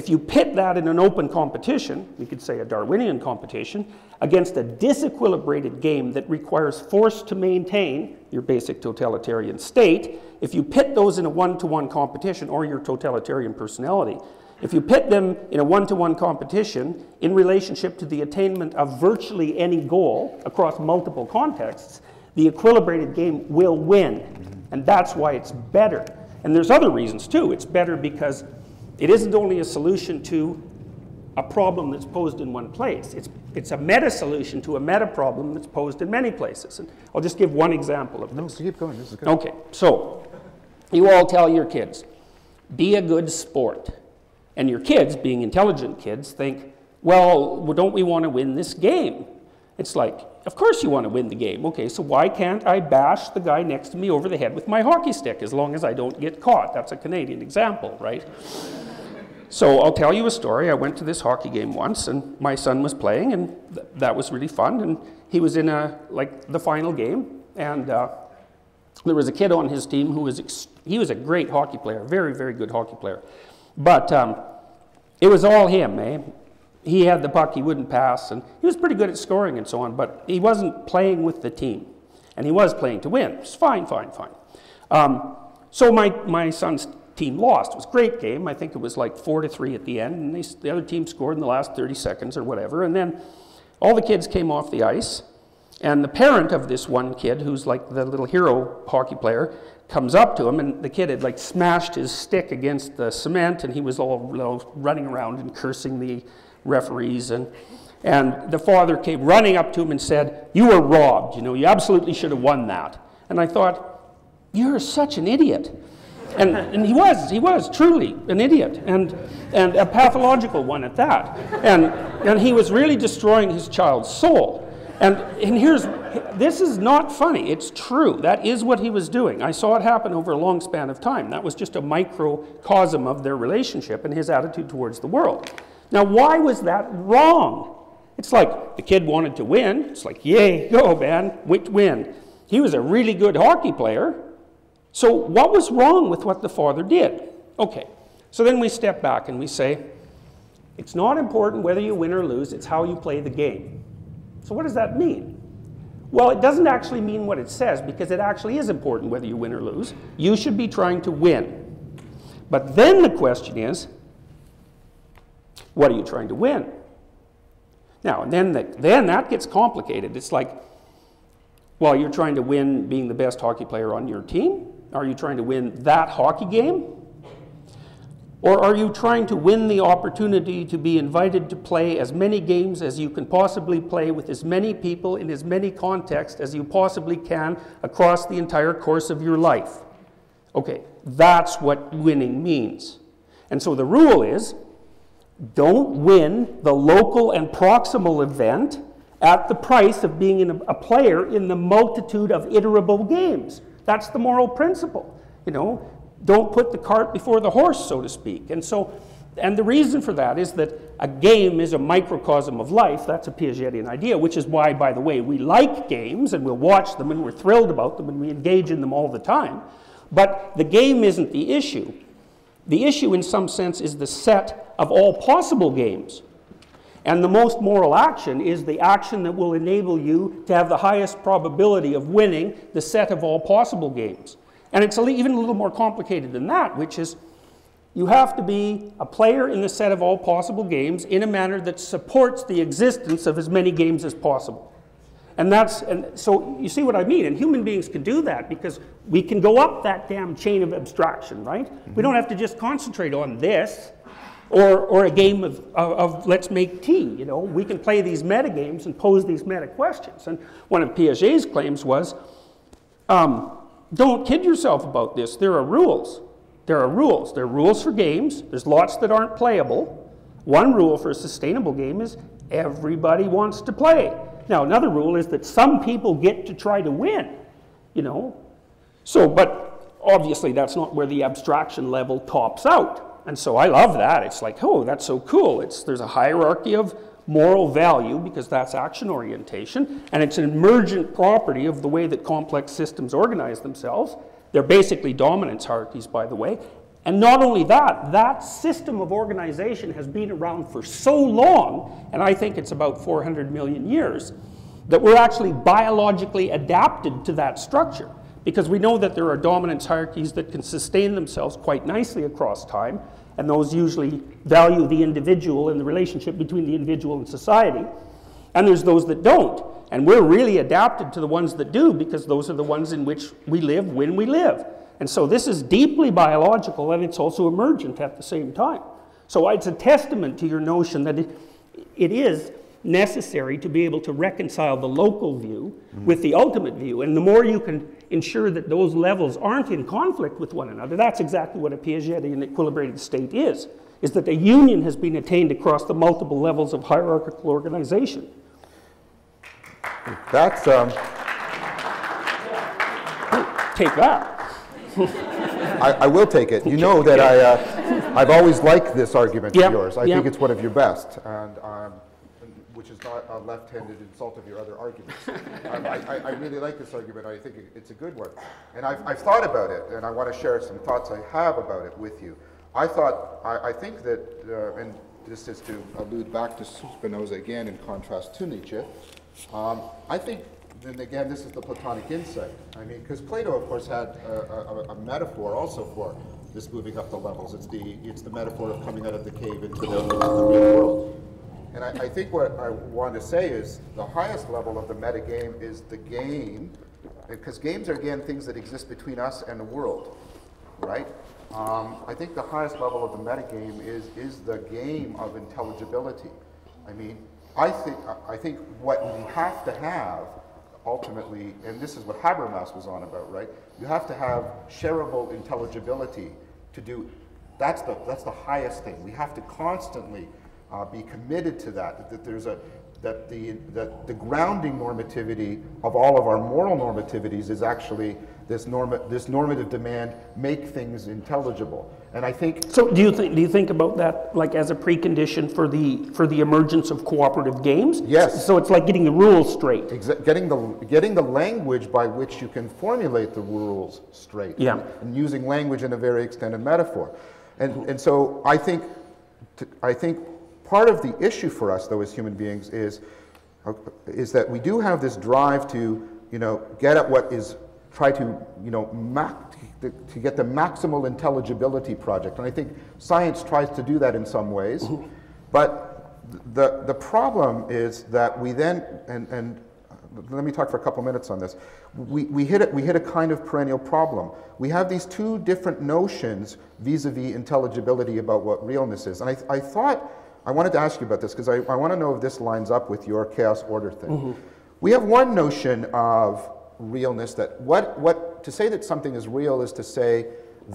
if you pit that in an open competition, you could say a Darwinian competition, against a disequilibrated game that requires force to maintain your basic totalitarian state, if you pit those in a one-to-one competition or your totalitarian personality, if you pit them in a one-to-one competition in relationship to the attainment of virtually any goal across multiple contexts, the equilibrated game will win. And that's why it's better. And there's other reasons too. It's better because it isn't only a solution to a problem that's posed in one place. It's, it's a meta-solution to a meta-problem that's posed in many places. And I'll just give one example of this. No, so keep going. This is good. Okay, so you all tell your kids, be a good sport. And your kids, being intelligent kids, think, well, don't we want to win this game? It's like, of course you want to win the game. Okay, so why can't I bash the guy next to me over the head with my hockey stick as long as I don't get caught? That's a Canadian example, right? So I'll tell you a story. I went to this hockey game once, and my son was playing, and th that was really fun. And he was in a, like the final game, and uh, there was a kid on his team who was, ex he was a great hockey player, very, very good hockey player. But um, it was all him, eh? He had the puck, he wouldn't pass, and he was pretty good at scoring and so on, but he wasn't playing with the team. And he was playing to win. It was fine, fine, fine. Um, so my, my son's team lost. It was a great game. I think it was like four to three at the end, and they, the other team scored in the last thirty seconds or whatever, and then all the kids came off the ice, and the parent of this one kid, who's like the little hero hockey player, comes up to him, and the kid had like smashed his stick against the cement, and he was all, all running around and cursing the referees, and and the father came running up to him and said, "You were robbed, you know, you absolutely should have won that." And I thought, you're such an idiot. And, and he was, he was truly an idiot, and, and a pathological one at that. And, and he was really destroying his child's soul. And, and here's, this is not funny, it's true. That is what he was doing. I saw it happen over a long span of time. That was just a microcosm of their relationship and his attitude towards the world. Now, why was that wrong? It's like the kid wanted to win. It's like, yay, go, man, win. He was a really good hockey player. So what was wrong with what the father did? Okay, so then we step back and we say, it's not important whether you win or lose, it's how you play the game. So what does that mean? Well, it doesn't actually mean what it says, because it actually is important whether you win or lose. You should be trying to win. But then the question is, what are you trying to win? Now, and then, the, then that gets complicated. It's like, well, you're trying to win being the best hockey player on your team? Are you trying to win that hockey game? Or are you trying to win the opportunity to be invited to play as many games as you can possibly play with as many people in as many contexts as you possibly can across the entire course of your life? Okay, that's what winning means. And so the rule is, don't win the local and proximal event at the price of being a player in the multitude of iterable games. That's the moral principle, you know. Don't put the cart before the horse, so to speak. And so, and the reason for that is that a game is a microcosm of life. That's a Piagetian idea, which is why, by the way, we like games and we'll watch them and we're thrilled about them and we engage in them all the time. But the game isn't the issue. The issue, in some sense, is the set of all possible games. And the most moral action is the action that will enable you to have the highest probability of winning the set of all possible games. And it's even a little more complicated than that, which is you have to be a player in the set of all possible games in a manner that supports the existence of as many games as possible. And that's, and so you see what I mean, and human beings can do that because we can go up that damn chain of abstraction, right? Mm-hmm. We don't have to just concentrate on this. Or, or a game of, of, of let's make tea, you know. We can play these metagames and pose these meta questions. And one of Piaget's claims was, um, don't kid yourself about this. There are rules. There are rules. There are rules for games. There's lots that aren't playable. One rule for a sustainable game is everybody wants to play. Now, another rule is that some people get to try to win, you know. So, but obviously that's not where the abstraction level tops out. And so I love that. It's like, oh, that's so cool. It's, there's a hierarchy of moral value because that's action orientation, and it's an emergent property of the way that complex systems organize themselves. They're basically dominance hierarchies, by the way. And not only that, that system of organization has been around for so long, and I think it's about four hundred million years, that we're actually biologically adapted to that structure. Because we know that there are dominance hierarchies that can sustain themselves quite nicely across time, and those usually value the individual and the relationship between the individual and society. And there's those that don't. And we're really adapted to the ones that do because those are the ones in which we live when we live. And so this is deeply biological, and it's also emergent at the same time. So it's a testament to your notion that it, it is necessary to be able to reconcile the local view mm-hmm. with the ultimate view. And the more you can ensure that those levels aren't in conflict with one another, that's exactly what a Piagetian equilibrated state is, is that a union has been attained across the multiple levels of hierarchical organization. That's, um... take that. I, I will take it. You know that I, uh, I've always liked this argument yep. of yours. I yep. think it's one of your best. And, um, which is not a left-handed insult of your other arguments. um, I, I, I really like this argument. I think it, it's a good one. And I've, I've thought about it, and I want to share some thoughts I have about it with you. I thought, I, I think that, uh, and this is to allude back to Spinoza again in contrast to Nietzsche, um, I think, and again, this is the Platonic insight. I mean, because Plato, of course, had a, a, a metaphor also for this moving up the levels. It's the, it's the metaphor of coming out of the cave into the, the real world. And I, I think what I want to say is the highest level of the metagame is the game, because games are, again, things that exist between us and the world, right? Um, I think the highest level of the metagame is, is the game of intelligibility. I mean, I think, I think what you have to have ultimately, and this is what Habermas was on about, right? You have to have shareable intelligibility to do, that's the, that's the highest thing. We have to constantly uh, be committed to that, that, that there's a, that the, that the grounding normativity of all of our moral normativities is actually this, norma, this normative demand, make things intelligible. And I think... So do you, th do you think about that like as a precondition for the, for the emergence of cooperative games? Yes. So it's like getting the rules straight. Exa getting, the, getting the language by which you can formulate the rules straight. Yeah. And, and using language in a very extended metaphor. And, mm-hmm. and so I think, t I think part of the issue for us, though, as human beings is, is that we do have this drive to, you know, get at what is... try to, you know, mac to, to get the maximal intelligibility project. And I think science tries to do that in some ways. Mm-hmm. But the, the problem is that we then, and, and let me talk for a couple minutes on this, we, we, hit a, we hit a kind of perennial problem. We have these two different notions vis-a-vis intelligibility about what realness is. And I, I thought, I wanted to ask you about this because I, I want to know if this lines up with your chaos order thing. Mm-hmm. We have one notion of realness, that what what to say that something is real is to say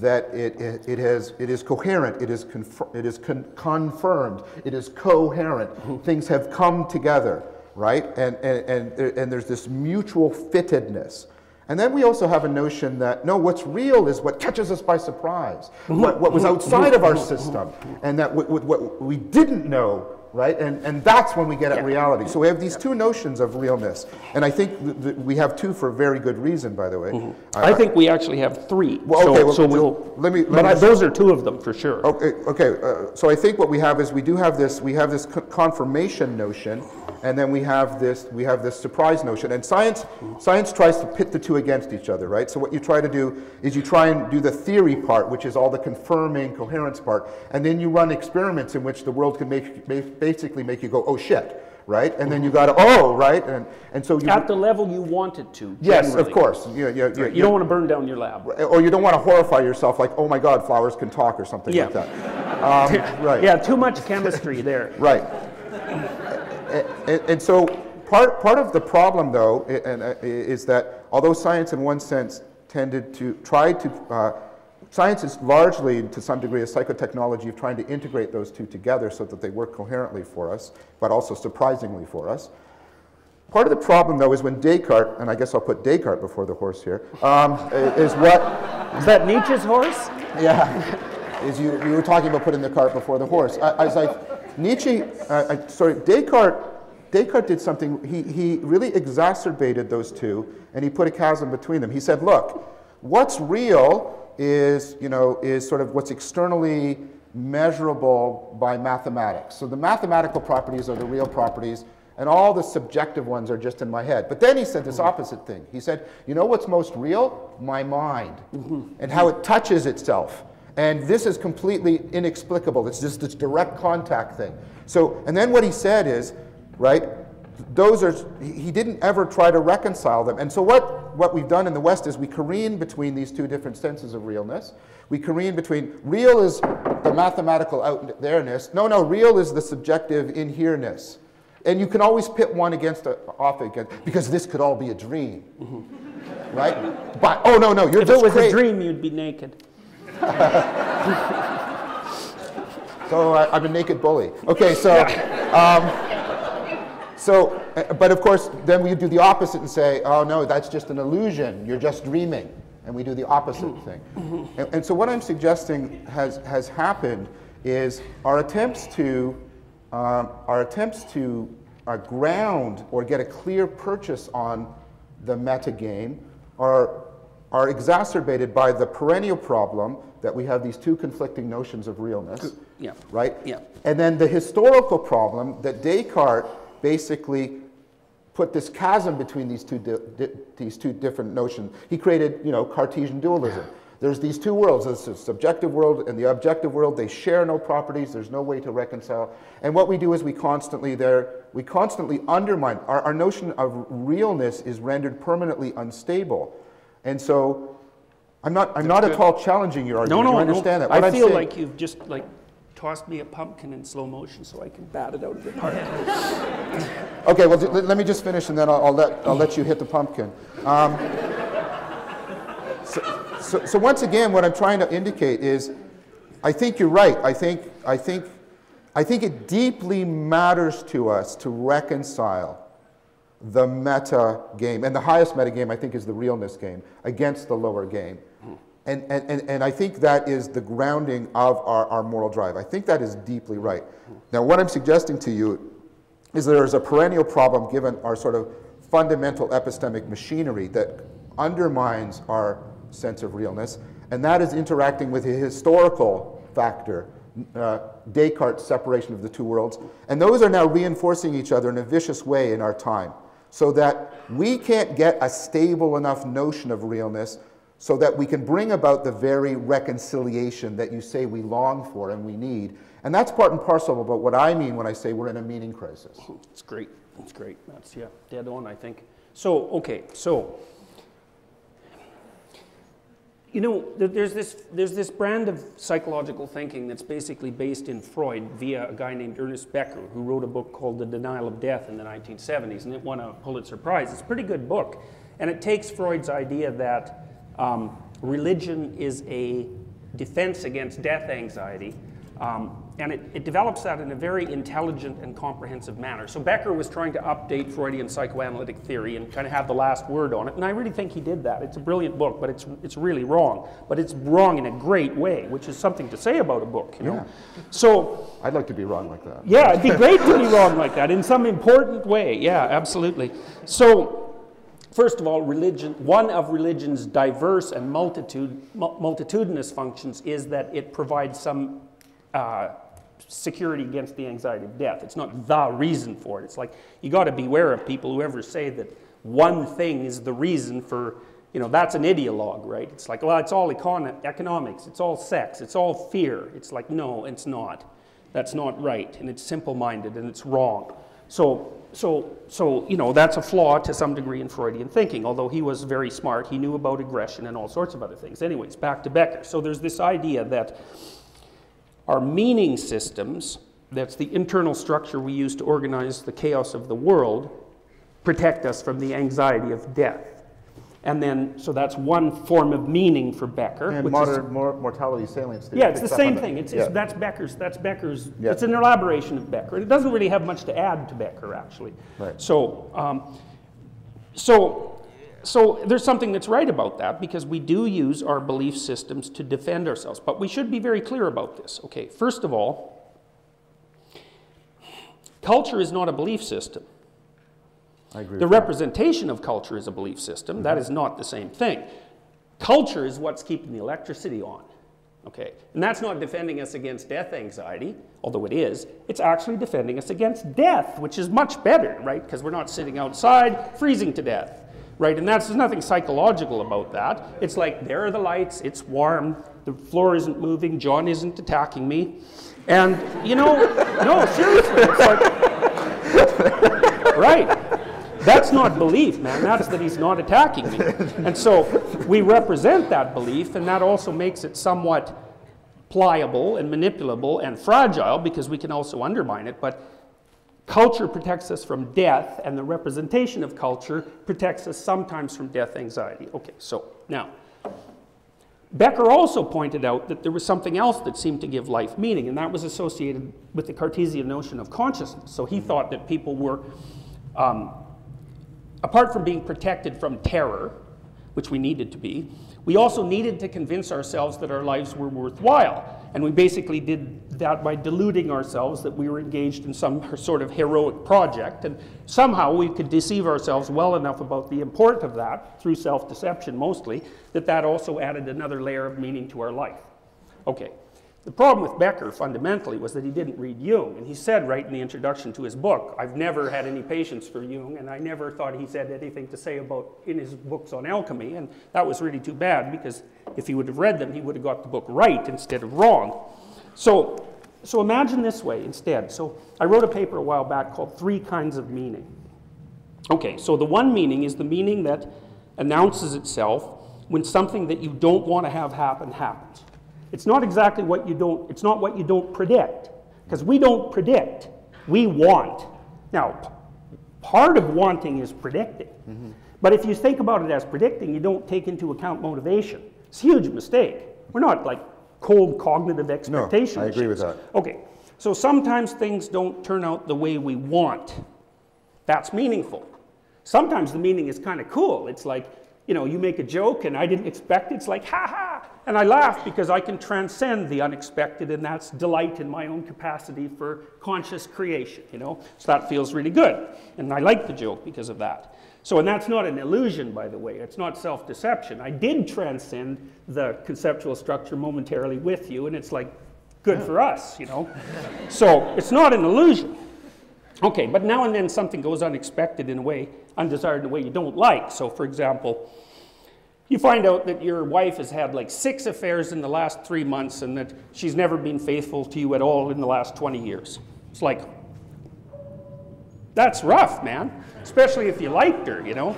that it it, it has it is coherent, it is it is con confirmed, it is coherent. Mm-hmm. Things have come together, right? And, and and and there's this mutual fittedness. And then we also have a notion that no, what's real is what catches us by surprise, mm-hmm. what what was outside of our system, mm-hmm. and that what, what we didn't know. Right? And, and that's when we get at yeah. reality. So we have these yeah. two notions of realness. And I think th th we have two for a very good reason, by the way. Mm-hmm. uh, I think we actually have three. Well, okay, so, well, so we'll, let me, let but me I, those are two of them for sure. Okay, okay. Uh, so I think what we have is we do have this, we have this co confirmation notion, and then we have this, we have this surprise notion. And science, mm-hmm. science tries to pit the two against each other, right? So what you try to do is you try and do the theory part, which is all the confirming coherence part, and then you run experiments in which the world can make, make basically make you go, oh shit, right? And then you got to, oh, right? And, and so you... At the level you want it to. Yes, generally. Of course. You, you, you, you, you don't want to burn down your lab. Or you don't want to horrify yourself like, oh my God, flowers can talk or something yeah. like that. Um, right. Yeah, too much chemistry there. Right. and, and, and so part, part of the problem, though, is that although science in one sense tended to try to... Uh, Science is largely, to some degree, a psychotechnology of trying to integrate those two together so that they work coherently for us, but also surprisingly for us. Part of the problem, though, is when Descartes, and I guess I'll put Descartes before the horse here, um, is what... Is that Nietzsche's horse? Yeah. Is you, you were talking about putting the cart before the horse. I, as I, Nietzsche, uh, I, sorry, Descartes, Descartes did something, he, he really exacerbated those two, and he put a chasm between them. He said, look, what's real is, you know, is sort of what's externally measurable by mathematics. So the mathematical properties are the real properties, and all the subjective ones are just in my head. But then he said this opposite thing. He said, you know what's most real? My mind, mm-hmm. and how it touches itself. And this is completely inexplicable. It's just this direct contact thing. So, and then what he said is, right, those are, he didn't ever try to reconcile them. And so what, what we've done in the West is we careen between these two different senses of realness. We careen between real is the mathematical out there-ness. No, no, real is the subjective in here-ness. And you can always pit one against a, off against, because this could all be a dream, mm-hmm. right? But, oh, no, no, you're if just If it was crazy. A dream, you'd be naked. So I, I'm a naked bully. Okay, so... Yeah. Um, So, but of course, then we do the opposite and say, oh no, that's just an illusion, you're just dreaming. And we do the opposite thing. And, and so what I'm suggesting has, has happened is our attempts to, um, our attempts to uh, ground or get a clear purchase on the metagame are, are exacerbated by the perennial problem that we have these two conflicting notions of realness, yeah. right? Yeah. And then the historical problem that Descartes basically put this chasm between these two, di di these two different notions. He created, you know, Cartesian dualism. There's these two worlds, there's the subjective world and the objective world. They share no properties, there's no way to reconcile. And what we do is we constantly there, we constantly undermine, our, our notion of realness is rendered permanently unstable. And so, I'm not, I'm not at all challenging your argument, no, no, you understand no. that. What I I'm feel saying, like you've just like tossed me a pumpkin in slow motion so I can bat it out of the park. Okay, well, let me just finish, and then I'll, I'll, let, I'll let you hit the pumpkin. Um, so, so, so once again, what I'm trying to indicate is, I think you're right. I think, I think, I think it deeply matters to us to reconcile the meta game, and the highest meta game, I think, is the realness game, against the lower game. And, and, and I think that is the grounding of our, our moral drive. I think that is deeply right. Now, what I'm suggesting to you is there is a perennial problem given our sort of fundamental epistemic machinery that undermines our sense of realness, and that is interacting with a historical factor, uh, Descartes' separation of the two worlds. And those are now reinforcing each other in a vicious way in our time, so that we can't get a stable enough notion of realness so that we can bring about the very reconciliation that you say we long for and we need. And that's part and parcel about what I mean when I say we're in a meaning crisis. It's great. That's great. That's, yeah, dead on, I think. So, okay, so, you know, there's this, there's this brand of psychological thinking that's basically based in Freud via a guy named Ernest Becker, who wrote a book called The Denial of Death in the nineteen seventies, and it won a Pulitzer Prize. It's a pretty good book, and it takes Freud's idea that Um, religion is a defense against death anxiety, um, and it, it develops that in a very intelligent and comprehensive manner. So Becker was trying to update Freudian psychoanalytic theory and kind of have the last word on it, and I really think he did that. It's a brilliant book, but it's, it's really wrong. But it's wrong in a great way, which is something to say about a book, you know? Yeah. So I'd like to be wrong like that. Yeah, it'd be great to be wrong like that in some important way. Yeah, absolutely. So, first of all, religion, one of religion's diverse and multitude, multitudinous functions is that it provides some uh, security against the anxiety of death. It's not the reason for it. It's like, you got to beware of people who ever say that one thing is the reason for, you know, that's an ideologue, right? It's like, well, it's all econ economics, it's all sex, it's all fear. It's like, no, it's not. That's not right, and it's simple-minded, and it's wrong. So, So, so, you know, that's a flaw to some degree in Freudian thinking, although he was very smart. He knew about aggression and all sorts of other things. Anyways, back to Becker. So there's this idea that our meaning systems, that's the internal structure we use to organize the chaos of the world, protect us from the anxiety of death. And then, so that's one form of meaning for Becker. And which modern is, mor mortality salience theory. Yeah, it's the same thing. It's, yeah. it's, that's Becker's, that's Becker's, yeah. It's an elaboration of Becker. It doesn't really have much to add to Becker, actually. Right. So, um, so, so there's something that's right about that, because we do use our belief systems to defend ourselves. But we should be very clear about this. Okay, first of all, culture is not a belief system. I agree. The representation that. of culture is a belief system. Mm-hmm. That is not the same thing. Culture is what's keeping the electricity on. Okay, and that's not defending us against death anxiety, although it is. It's actually defending us against death, which is much better, right? Because we're not sitting outside freezing to death, right? And that's, there's nothing psychological about that. It's like, there are the lights, it's warm, the floor isn't moving, John isn't attacking me. And, you know, no, seriously, it's like, right? That's not belief, man. That's that he's not attacking me. And so we represent that belief, and that also makes it somewhat pliable and manipulable and fragile, because we can also undermine it. But culture protects us from death, and the representation of culture protects us sometimes from death anxiety. Okay, so now, Becker also pointed out that there was something else that seemed to give life meaning, and that was associated with the Cartesian notion of consciousness. So he thought that people were, um, apart from being protected from terror, which we needed to be, we also needed to convince ourselves that our lives were worthwhile. And we basically did that by deluding ourselves that we were engaged in some sort of heroic project. And somehow we could deceive ourselves well enough about the import of that, through self-deception mostly, that that also added another layer of meaning to our life. Okay. The problem with Becker, fundamentally, was that he didn't read Jung. And he said right in the introduction to his book, I've never had any patience for Jung, and I never thought he said anything to say about in his books on alchemy. And that was really too bad, because if he would have read them, he would have got the book right instead of wrong. So, so imagine this way instead. So I wrote a paper a while back called Three Kinds of Meaning. Okay, so the one meaning is the meaning that announces itself when something that you don't want to have happen happens. It's not exactly what you don't, it's not what you don't predict. Because we don't predict, we want. Now, part of wanting is predicting. Mm-hmm. But if you think about it as predicting, you don't take into account motivation. It's a huge mistake. We're not like cold cognitive expectations. No, I agree with that. Okay, so sometimes things don't turn out the way we want. That's meaningful. Sometimes the meaning is kind of cool. It's like, you know, you make a joke and I didn't expect it. It's like, ha ha. And I laugh because I can transcend the unexpected, and that's delight in my own capacity for conscious creation, you know. So that feels really good. And I like the joke because of that. So, and that's not an illusion, by the way. It's not self-deception. I did transcend the conceptual structure momentarily with you, and it's like, good yeah. for us, you know. So, it's not an illusion. Okay, but now and then something goes unexpected in a way, undesired in a way you don't like. So, for example, you find out that your wife has had like six affairs in the last three months and that she's never been faithful to you at all in the last twenty years. It's like, that's rough, man. Especially if you liked her, you know?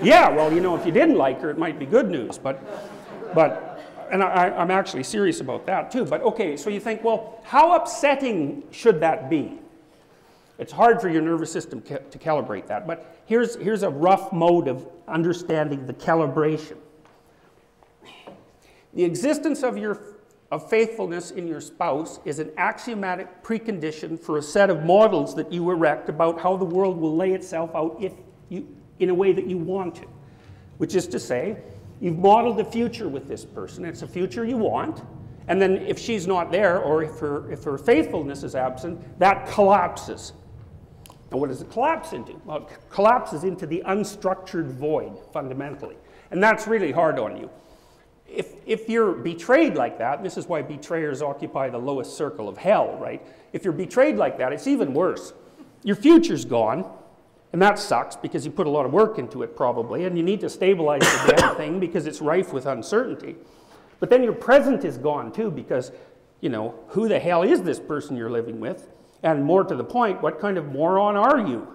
Yeah, well, you know, if you didn't like her, it might be good news, but, but and I, I'm actually serious about that too, but okay, so you think, well, how upsetting should that be? It's hard for your nervous system ca to calibrate that, but here's, here's a rough mode of understanding the calibration. The existence of your Of faithfulness in your spouse is an axiomatic precondition for a set of models that you erect about how the world will lay itself out if you, in a way that you want to. Which is to say, you've modeled the future with this person. It's a future you want. And then if she's not there, or if her, if her faithfulness is absent, that collapses. And what does it collapse into? Well, it collapses into the unstructured void, fundamentally. And that's really hard on you. If, if you're betrayed like that, this is why betrayers occupy the lowest circle of hell, right? If you're betrayed like that, it's even worse. Your future's gone, and that sucks because you put a lot of work into it probably, and you need to stabilize the damn thing because it's rife with uncertainty. But then your present is gone too because, you know, who the hell is this person you're living with? And more to the point, what kind of moron are you?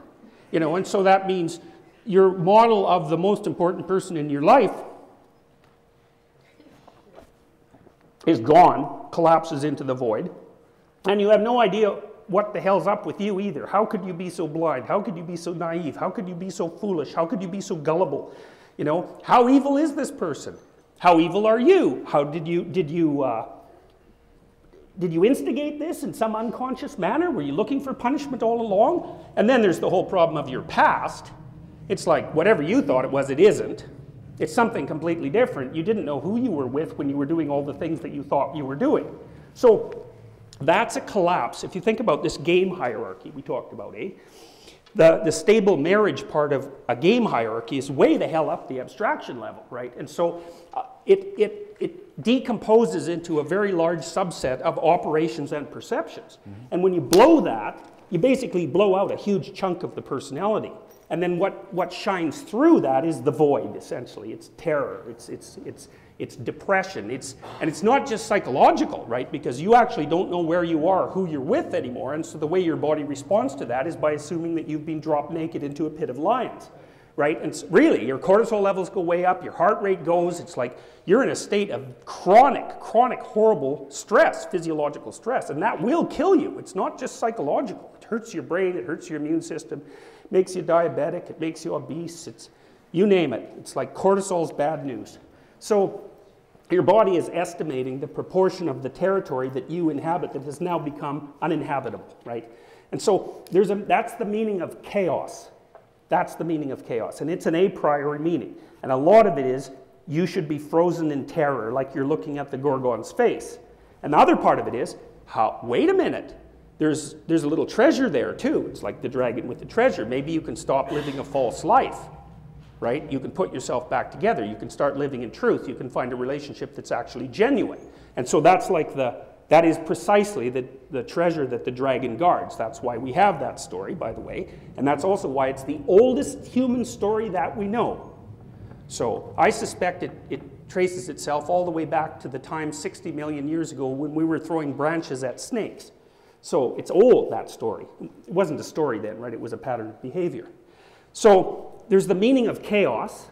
You know, and so that means your model of the most important person in your life is gone, collapses into the void, and you have no idea what the hell's up with you either. How could you be so blind? How could you be so naive? How could you be so foolish? How could you be so gullible? You know, how evil is this person? How evil are you? How did you, did you, uh, did you instigate this in some unconscious manner? Were you looking for punishment all along? And then there's the whole problem of your past. It's like, whatever you thought it was, it isn't. It's something completely different. You didn't know who you were with when you were doing all the things that you thought you were doing. So that's a collapse. If you think about this game hierarchy we talked about, eh? The, the stable marriage part of a game hierarchy is way the hell up the abstraction level, right? And so uh, it, it, it decomposes into a very large subset of operations and perceptions. Mm-hmm. And when you blow that, you basically blow out a huge chunk of the personality. And then what, what shines through that is the void, essentially. It's terror, it's, it's, it's, it's depression, it's, and it's not just psychological, right? Because you actually don't know where you are, who you're with anymore, and so the way your body responds to that is by assuming that you've been dropped naked into a pit of lions, right? And really, your cortisol levels go way up, your heart rate goes, it's like you're in a state of chronic, chronic, horrible stress, physiological stress, and that will kill you. It's not just psychological. It hurts your brain, it hurts your immune system. Makes you diabetic, it makes you obese, it's, you name it. It's like cortisol's bad news. So your body is estimating the proportion of the territory that you inhabit that has now become uninhabitable, right? And so there's a, that's the meaning of chaos. That's the meaning of chaos, and it's an a priori meaning. And a lot of it is you should be frozen in terror like you're looking at the Gorgon's face. And the other part of it is, how, wait a minute. There's, there's a little treasure there too. It's like the dragon with the treasure. Maybe you can stop living a false life, right? You can put yourself back together. You can start living in truth. You can find a relationship that's actually genuine. And so that's like the, that is precisely the, the treasure that the dragon guards. That's why we have that story, by the way. And that's also why it's the oldest human story that we know. So I suspect it, it traces itself all the way back to the time sixty million years ago when we were throwing branches at snakes. So it's old, that story. It wasn't a story then, right? It was a pattern of behavior. So there's the meaning of chaos,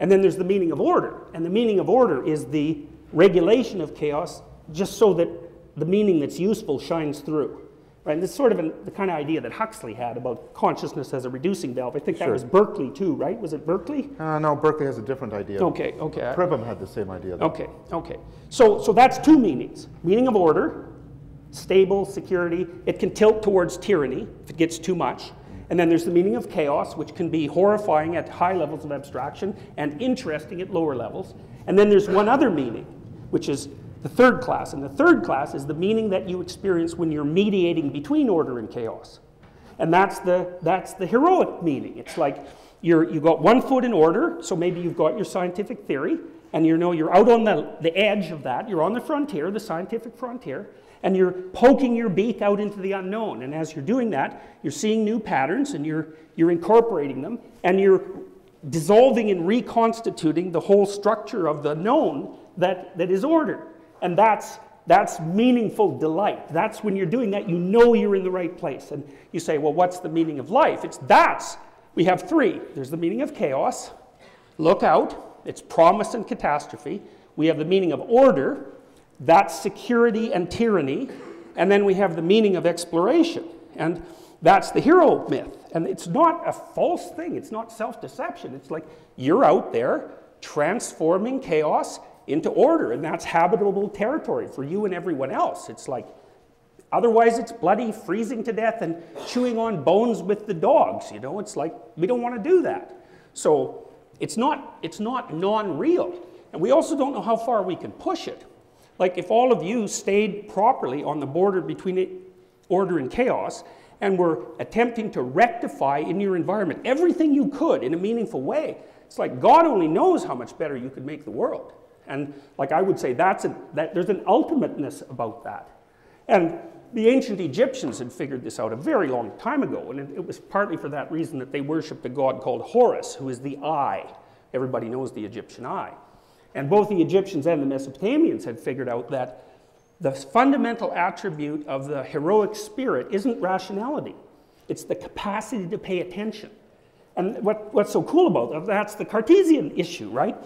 And then there's the meaning of order. And the meaning of order is the regulation of chaos, just so that the meaning that's useful shines through. Right? And this is sort of an, the kind of idea that Huxley had about consciousness as a reducing valve. I think that sure. was Berkeley too, right? Was it Berkeley? Uh, no, Berkeley has a different idea. Okay, okay. Prebham had the same idea. Though. Okay, okay. So, so that's two meanings. Meaning of order, stable, security. It can tilt towards tyranny if it gets too much. And then there's the meaning of chaos, which can be horrifying at high levels of abstraction and interesting at lower levels. And then there's one other meaning, which is the third class. And the third class is the meaning that you experience when you're mediating between order and chaos. And that's the, that's the heroic meaning. It's like you're, you've got one foot in order, so maybe you've got your scientific theory, and you know you're out on the, the edge of that. You're on the frontier, the scientific frontier, and you're poking your beak out into the unknown. And as you're doing that, you're seeing new patterns, and you're, you're incorporating them, and you're dissolving and reconstituting the whole structure of the known that, that is order. And that's, that's meaningful delight. That's when you're doing that, you know you're in the right place. And you say, well, what's the meaning of life? It's that's, we have three. There's the meaning of chaos, look out, it's promise and catastrophe. We have the meaning of order, that's security and tyranny. And then we have the meaning of exploration. And that's the hero myth. And it's not a false thing, it's not self-deception. It's like you're out there transforming chaos into order, and that's habitable territory for you and everyone else. It's like, otherwise it's bloody, freezing to death, and chewing on bones with the dogs, you know? It's like, we don't want to do that. So it's not, it's not non-real. And we also don't know how far we can push it. Like, if all of you stayed properly on the border between it, order and chaos, and were attempting to rectify in your environment everything you could in a meaningful way, it's like, God only knows how much better you could make the world. And like I would say, that's a, that there's an ultimateness about that. And the ancient Egyptians had figured this out a very long time ago, and it, it was partly for that reason that they worshipped a god called Horus, who is the eye. Everybody knows the Egyptian eye. And both the Egyptians and the Mesopotamians had figured out that the fundamental attribute of the heroic spirit isn't rationality. It's the capacity to pay attention. And what, what's so cool about that, that's the Cartesian issue, right?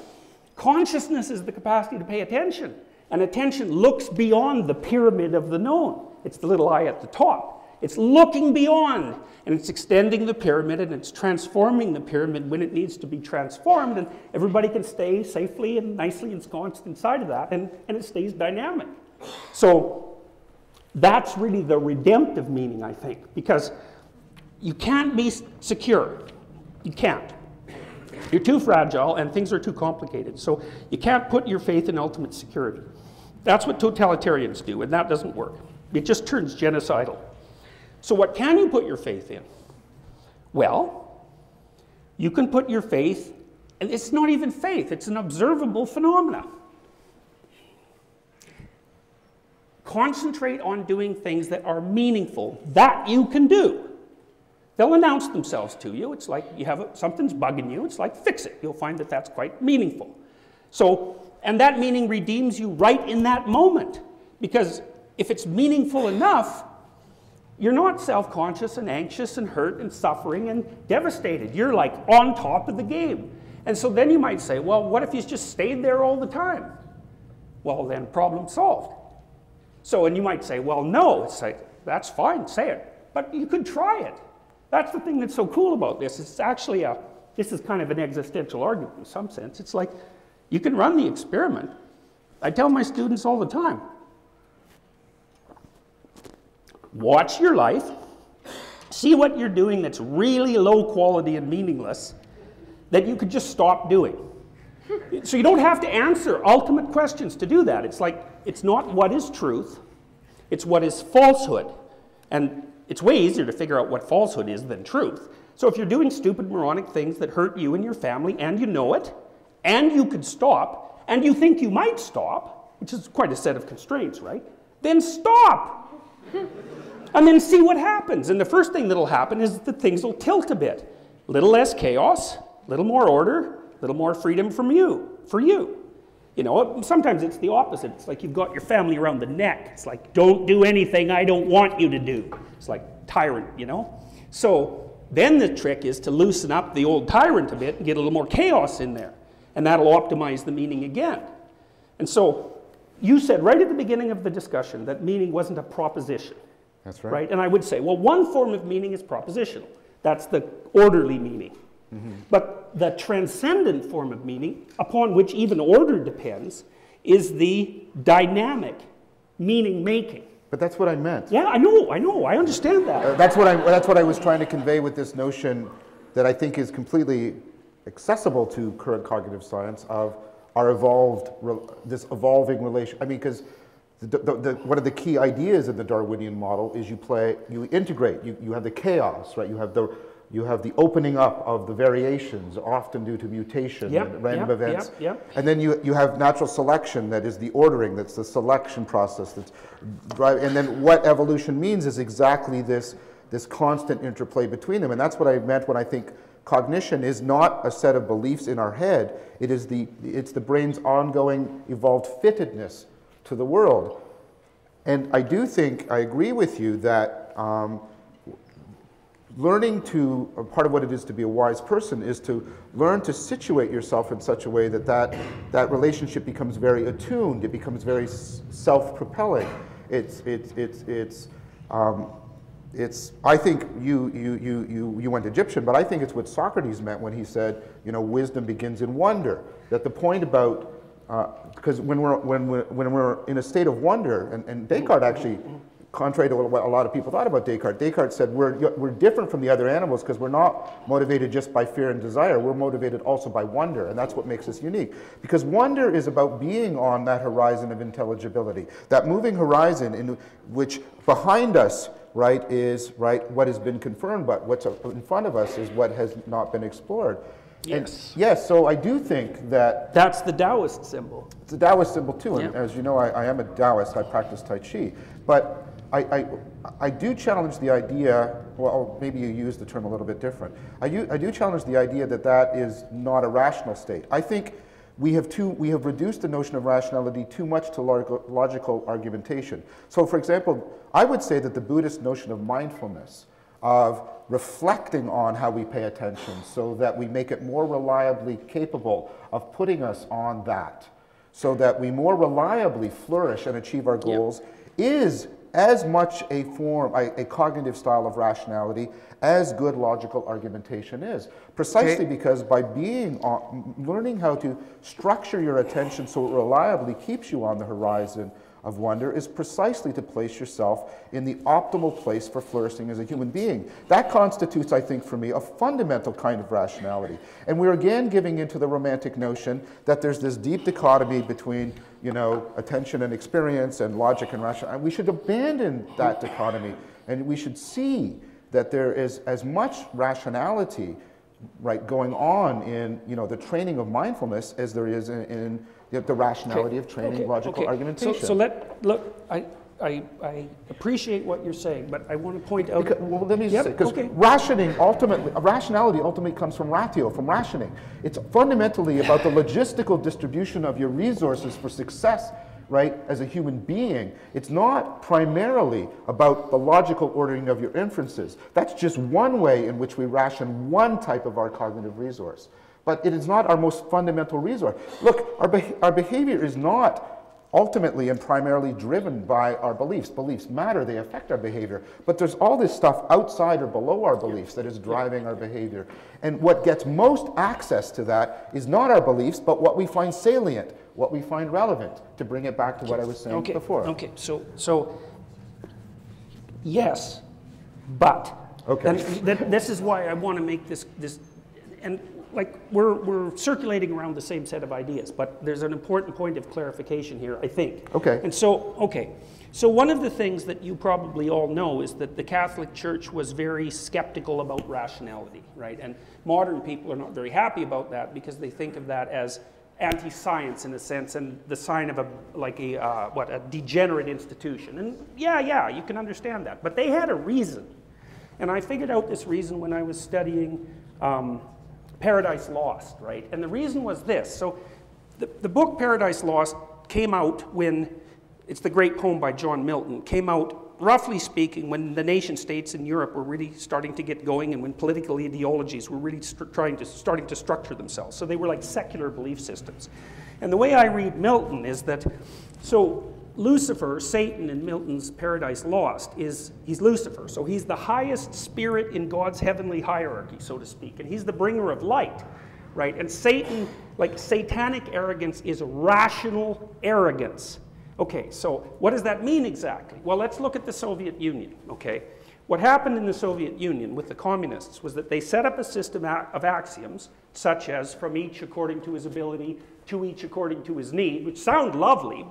Consciousness is the capacity to pay attention, and attention looks beyond the pyramid of the known. It's the little eye at the top. It's looking beyond, and it's extending the pyramid, and it's transforming the pyramid when it needs to be transformed, and everybody can stay safely and nicely ensconced inside of that, and, and it stays dynamic. So that's really the redemptive meaning, I think, because you can't be secure. You can't. You're too fragile and things are too complicated. So you can't put your faith in ultimate security. That's what totalitarians do, and that doesn't work. It just turns genocidal. So what can you put your faith in? Well, you can put your faith, and it's not even faith, it's an observable phenomena. Concentrate on doing things that are meaningful, that you can do. They'll announce themselves to you. It's like you have a, something's bugging you. It's like, fix it. You'll find that that's quite meaningful. So, and that meaning redeems you right in that moment, because if it's meaningful enough, you're not self-conscious and anxious and hurt and suffering and devastated. You're like on top of the game. And so then you might say, well, what if you just stayed there all the time? Well, then problem solved. So, and you might say, well, no. It's like, that's fine, say it. But you could try it. That's the thing that's so cool about this. It's actually a, this is kind of an existential argument in some sense. It's like, you can run the experiment. I tell my students all the time, watch your life, see what you're doing that's really low quality and meaningless, that you could just stop doing. So you don't have to answer ultimate questions to do that. It's like, it's not what is truth, it's what is falsehood. And it's way easier to figure out what falsehood is than truth. So if you're doing stupid, moronic things that hurt you and your family, and you know it, and you could stop, and you think you might stop, which is quite a set of constraints, right? Then stop! And then see what happens. And the first thing that'll happen is that things will tilt a bit. A little less chaos, a little more order, a little more freedom from you, for you. You know, sometimes it's the opposite. It's like you've got your family around the neck. It's like, don't do anything I don't want you to do. It's like tyrant, you know? So then the trick is to loosen up the old tyrant a bit and get a little more chaos in there. and that'll optimize the meaning again. And so you said right at the beginning of the discussion that meaning wasn't a proposition. That's right. Right? And I would say, well, one form of meaning is propositional. That's the orderly meaning. Mm-hmm. But the transcendent form of meaning, upon which even order depends, is the dynamic meaning-making. But that's what I meant. Yeah, I know, I know, I understand that. Uh, that's what I, that's what I was trying to convey with this notion that I think is completely accessible to current cognitive science of our evolved, re, this evolving relation. I mean, because the, the, the, one of the key ideas in the Darwinian model is you play, you integrate, you, you have the chaos, right? You have the, you have the opening up of the variations, often due to mutation yep, and random yep, events. Yep, yep. And then you, you have natural selection that is the ordering, that's the selection process that's driving. And then what evolution means is exactly this, this constant interplay between them. And that's what I meant when I think cognition is not a set of beliefs in our head. It is the, it's the brain's ongoing evolved fittedness to the world. And I do think, I agree with you that um, learning to, or part of what it is to be a wise person is to learn to situate yourself in such a way that that, that relationship becomes very attuned, it becomes very self-propelling. It's, it's, it's, it's, um, it's, I think you, you, you, you, you went Egyptian, but I think it's what Socrates meant when he said, you know, wisdom begins in wonder. That the point about, uh, because when we're, when, we're, when we're in a state of wonder, and, and Descartes actually, contrary to what a lot of people thought about Descartes, Descartes said we're, we're different from the other animals because we're not motivated just by fear and desire. We're motivated also by wonder, and that's what makes us unique. Because wonder is about being on that horizon of intelligibility, that moving horizon in which behind us, right, is right what has been confirmed, but what's in front of us is what has not been explored. Yes. And yes, so I do think that... That's the Taoist symbol. It's the Taoist symbol too, and yeah. as you know, I, I am a Taoist. I practice Tai Chi. But I, I, I do challenge the idea, well, maybe you use the term a little bit different. I do, I do challenge the idea that that is not a rational state. I think we have, too, we have reduced the notion of rationality too much to logical, logical argumentation. So, for example, I would say that the Buddhist notion of mindfulness, of reflecting on how we pay attention so that we make it more reliably capable of putting us on that, so that we more reliably flourish and achieve our goals, yep. is as much a form, a, a cognitive style of rationality as good logical argumentation is. Precisely okay. because by being, on, learning how to structure your attention so it reliably keeps you on the horizon of wonder is precisely to place yourself in the optimal place for flourishing as a human being. That constitutes, I think, for me, a fundamental kind of rationality. And we're again giving into the romantic notion that there's this deep dichotomy between, you know, attention and experience and logic and rationality. We should abandon that dichotomy, and we should see that there is as much rationality, right, going on in, you know, the training of mindfulness as there is in, in the rationality okay. of training okay. logical okay. argumentation. So, so let, look, I, I, I appreciate what you're saying, but I want to point out... Because, well, let me yep. say, because okay. rationing ultimately, rationality ultimately comes from ratio, from rationing. It's fundamentally about the logistical distribution of your resources for success, right, as a human being. It's not primarily about the logical ordering of your inferences. That's just one way in which we ration one type of our cognitive resource. But it is not our most fundamental resource. Look, our, beh our behavior is not ultimately and primarily driven by our beliefs. Beliefs matter, they affect our behavior. But there's all this stuff outside or below our beliefs that is driving our behavior. And what gets most access to that is not our beliefs, but what we find salient, what we find relevant, to bring it back to what I was saying okay. before. Okay, so, so yes, but. Okay. And th this is why I want to make this, this and, like we're, we're circulating around the same set of ideas, but there's an important point of clarification here, I think. Okay. And so, okay, so one of the things that you probably all know is that the Catholic Church was very skeptical about rationality, right? And modern people are not very happy about that because they think of that as anti-science in a sense, and the sign of a, like a, uh, what, a degenerate institution. And yeah, yeah, you can understand that, but they had a reason. And I figured out this reason when I was studying um, Paradise Lost, right? And the reason was this. So the, the book Paradise Lost came out when, it's the great poem by John Milton, came out roughly speaking, when the nation states in Europe were really starting to get going, and when political ideologies were really trying to, starting to structure themselves. So they were like secular belief systems. And the way I read Milton is that, so Lucifer, Satan in Milton's Paradise Lost, is, he's Lucifer. So he's the highest spirit in God's heavenly hierarchy, so to speak. And he's the bringer of light, right? And Satan, like satanic arrogance is rational arrogance. Okay, so what does that mean exactly? Well, let's look at the Soviet Union, okay? What happened in the Soviet Union with the communists was that they set up a system of axioms, such as from each according to his ability, to each according to his need, which sound lovely,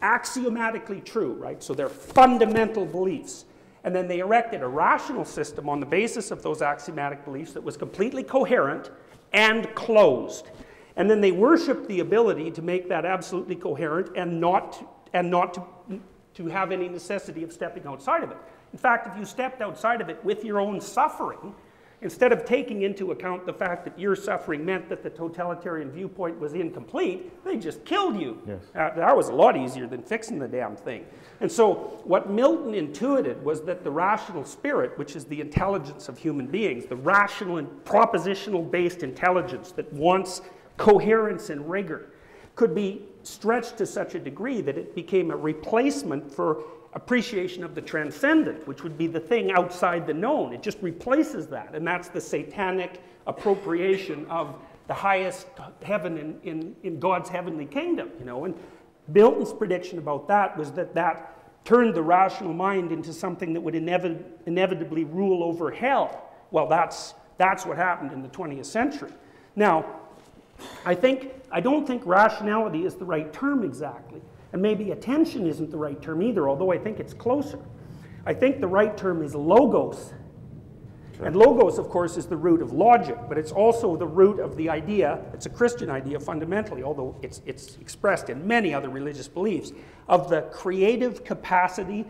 axiomatically true, right? So they're fundamental beliefs. And then they erected a rational system on the basis of those axiomatic beliefs that was completely coherent and closed. And then they worshiped the ability to make that absolutely coherent and not and not to, to have any necessity of stepping outside of it. In fact, if you stepped outside of it with your own suffering, instead of taking into account the fact that your suffering meant that the totalitarian viewpoint was incomplete, they just killed you. Yes. Uh, that was a lot easier than fixing the damn thing. And so what Milton intuited was that the rational spirit, which is the intelligence of human beings, the rational and propositional-based intelligence that wants coherence and rigor, could be stretched to such a degree that it became a replacement for appreciation of the transcendent, which would be the thing outside the known. It just replaces that, and that's the satanic appropriation of the highest heaven in, in, in God's heavenly kingdom, you know. And Milton's prediction about that was that that turned the rational mind into something that would inevi- inevitably rule over hell. Well, that's, that's what happened in the twentieth century. Now, I think, I don't think rationality is the right term exactly. And maybe attention isn't the right term either, although I think it's closer. I think the right term is logos. Sure. And logos, of course, is the root of logic, but it's also the root of the idea, it's a Christian idea fundamentally, although it's, it's expressed in many other religious beliefs, of the creative capacity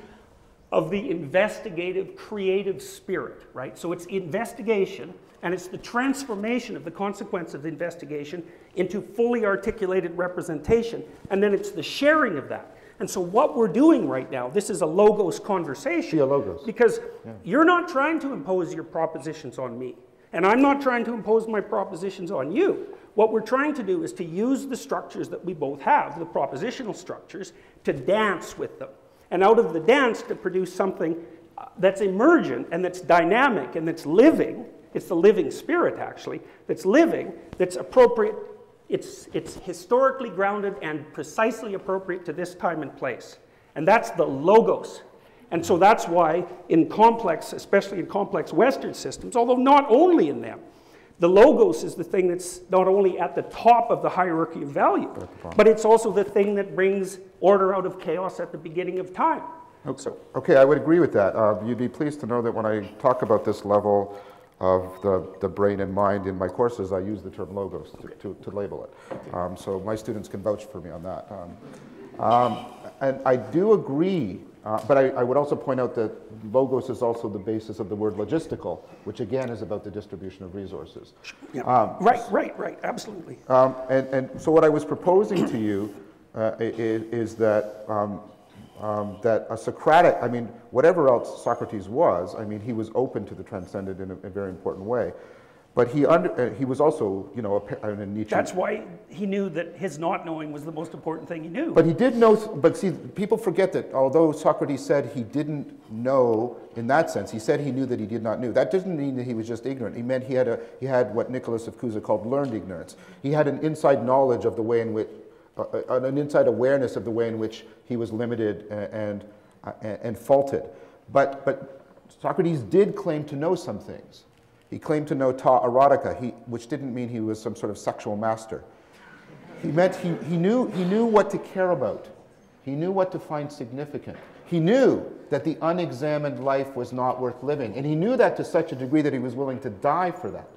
of the investigative, creative spirit, right? So it's investigation, and it's the transformation of the consequence of the investigation into fully articulated representation, and then it's the sharing of that. And so what we're doing right now, this is a logos conversation. Yeah, logos. Because yeah. You're not trying to impose your propositions on me, and I'm not trying to impose my propositions on you. What we're trying to do is to use the structures that we both have, the propositional structures, to dance with them. And out of the dance to produce something that's emergent and that's dynamic and that's living. It's the living spirit, actually, that's living, that's appropriate. It's, it's historically grounded and precisely appropriate to this time and place. And that's the logos. And so that's why in complex, especially in complex Western systems, although not only in them, the logos is the thing that's not only at the top of the hierarchy of value, but it's also the thing that brings order out of chaos at the beginning of time. Okay, so. Okay, I would agree with that. Um, you'd be pleased to know that when I talk about this level of the, the brain and mind in my courses, I use the term logos to, to, to label it. Um, so my students can vouch for me on that. Um, um, and I do agree. Uh, but I, I would also point out that logos is also the basis of the word logistical, which again is about the distribution of resources. Yeah. Um, right, right, right, absolutely. Um, and, and so what I was proposing to you uh, is, is that, um, um, that a Socratic, I mean, whatever else Socrates was, I mean, he was open to the transcendent in a, a very important way. But he, under, uh, he was also, you know, a, a Nietzsche. That's why he knew that his not knowing was the most important thing he knew. But he did know, but see, people forget that although Socrates said he didn't know in that sense, he said he knew that he did not know. That doesn't mean that he was just ignorant. He meant he had, a, he had what Nicholas of Cusa called learned ignorance. He had an inside knowledge of the way in which, uh, an inside awareness of the way in which he was limited and, and, and faulted. But, but Socrates did claim to know some things. He claimed to know ta erotica, he, which didn't mean he was some sort of sexual master. He meant he, he, knew, he knew what to care about. He knew what to find significant. He knew that the unexamined life was not worth living. And he knew that to such a degree that he was willing to die for that.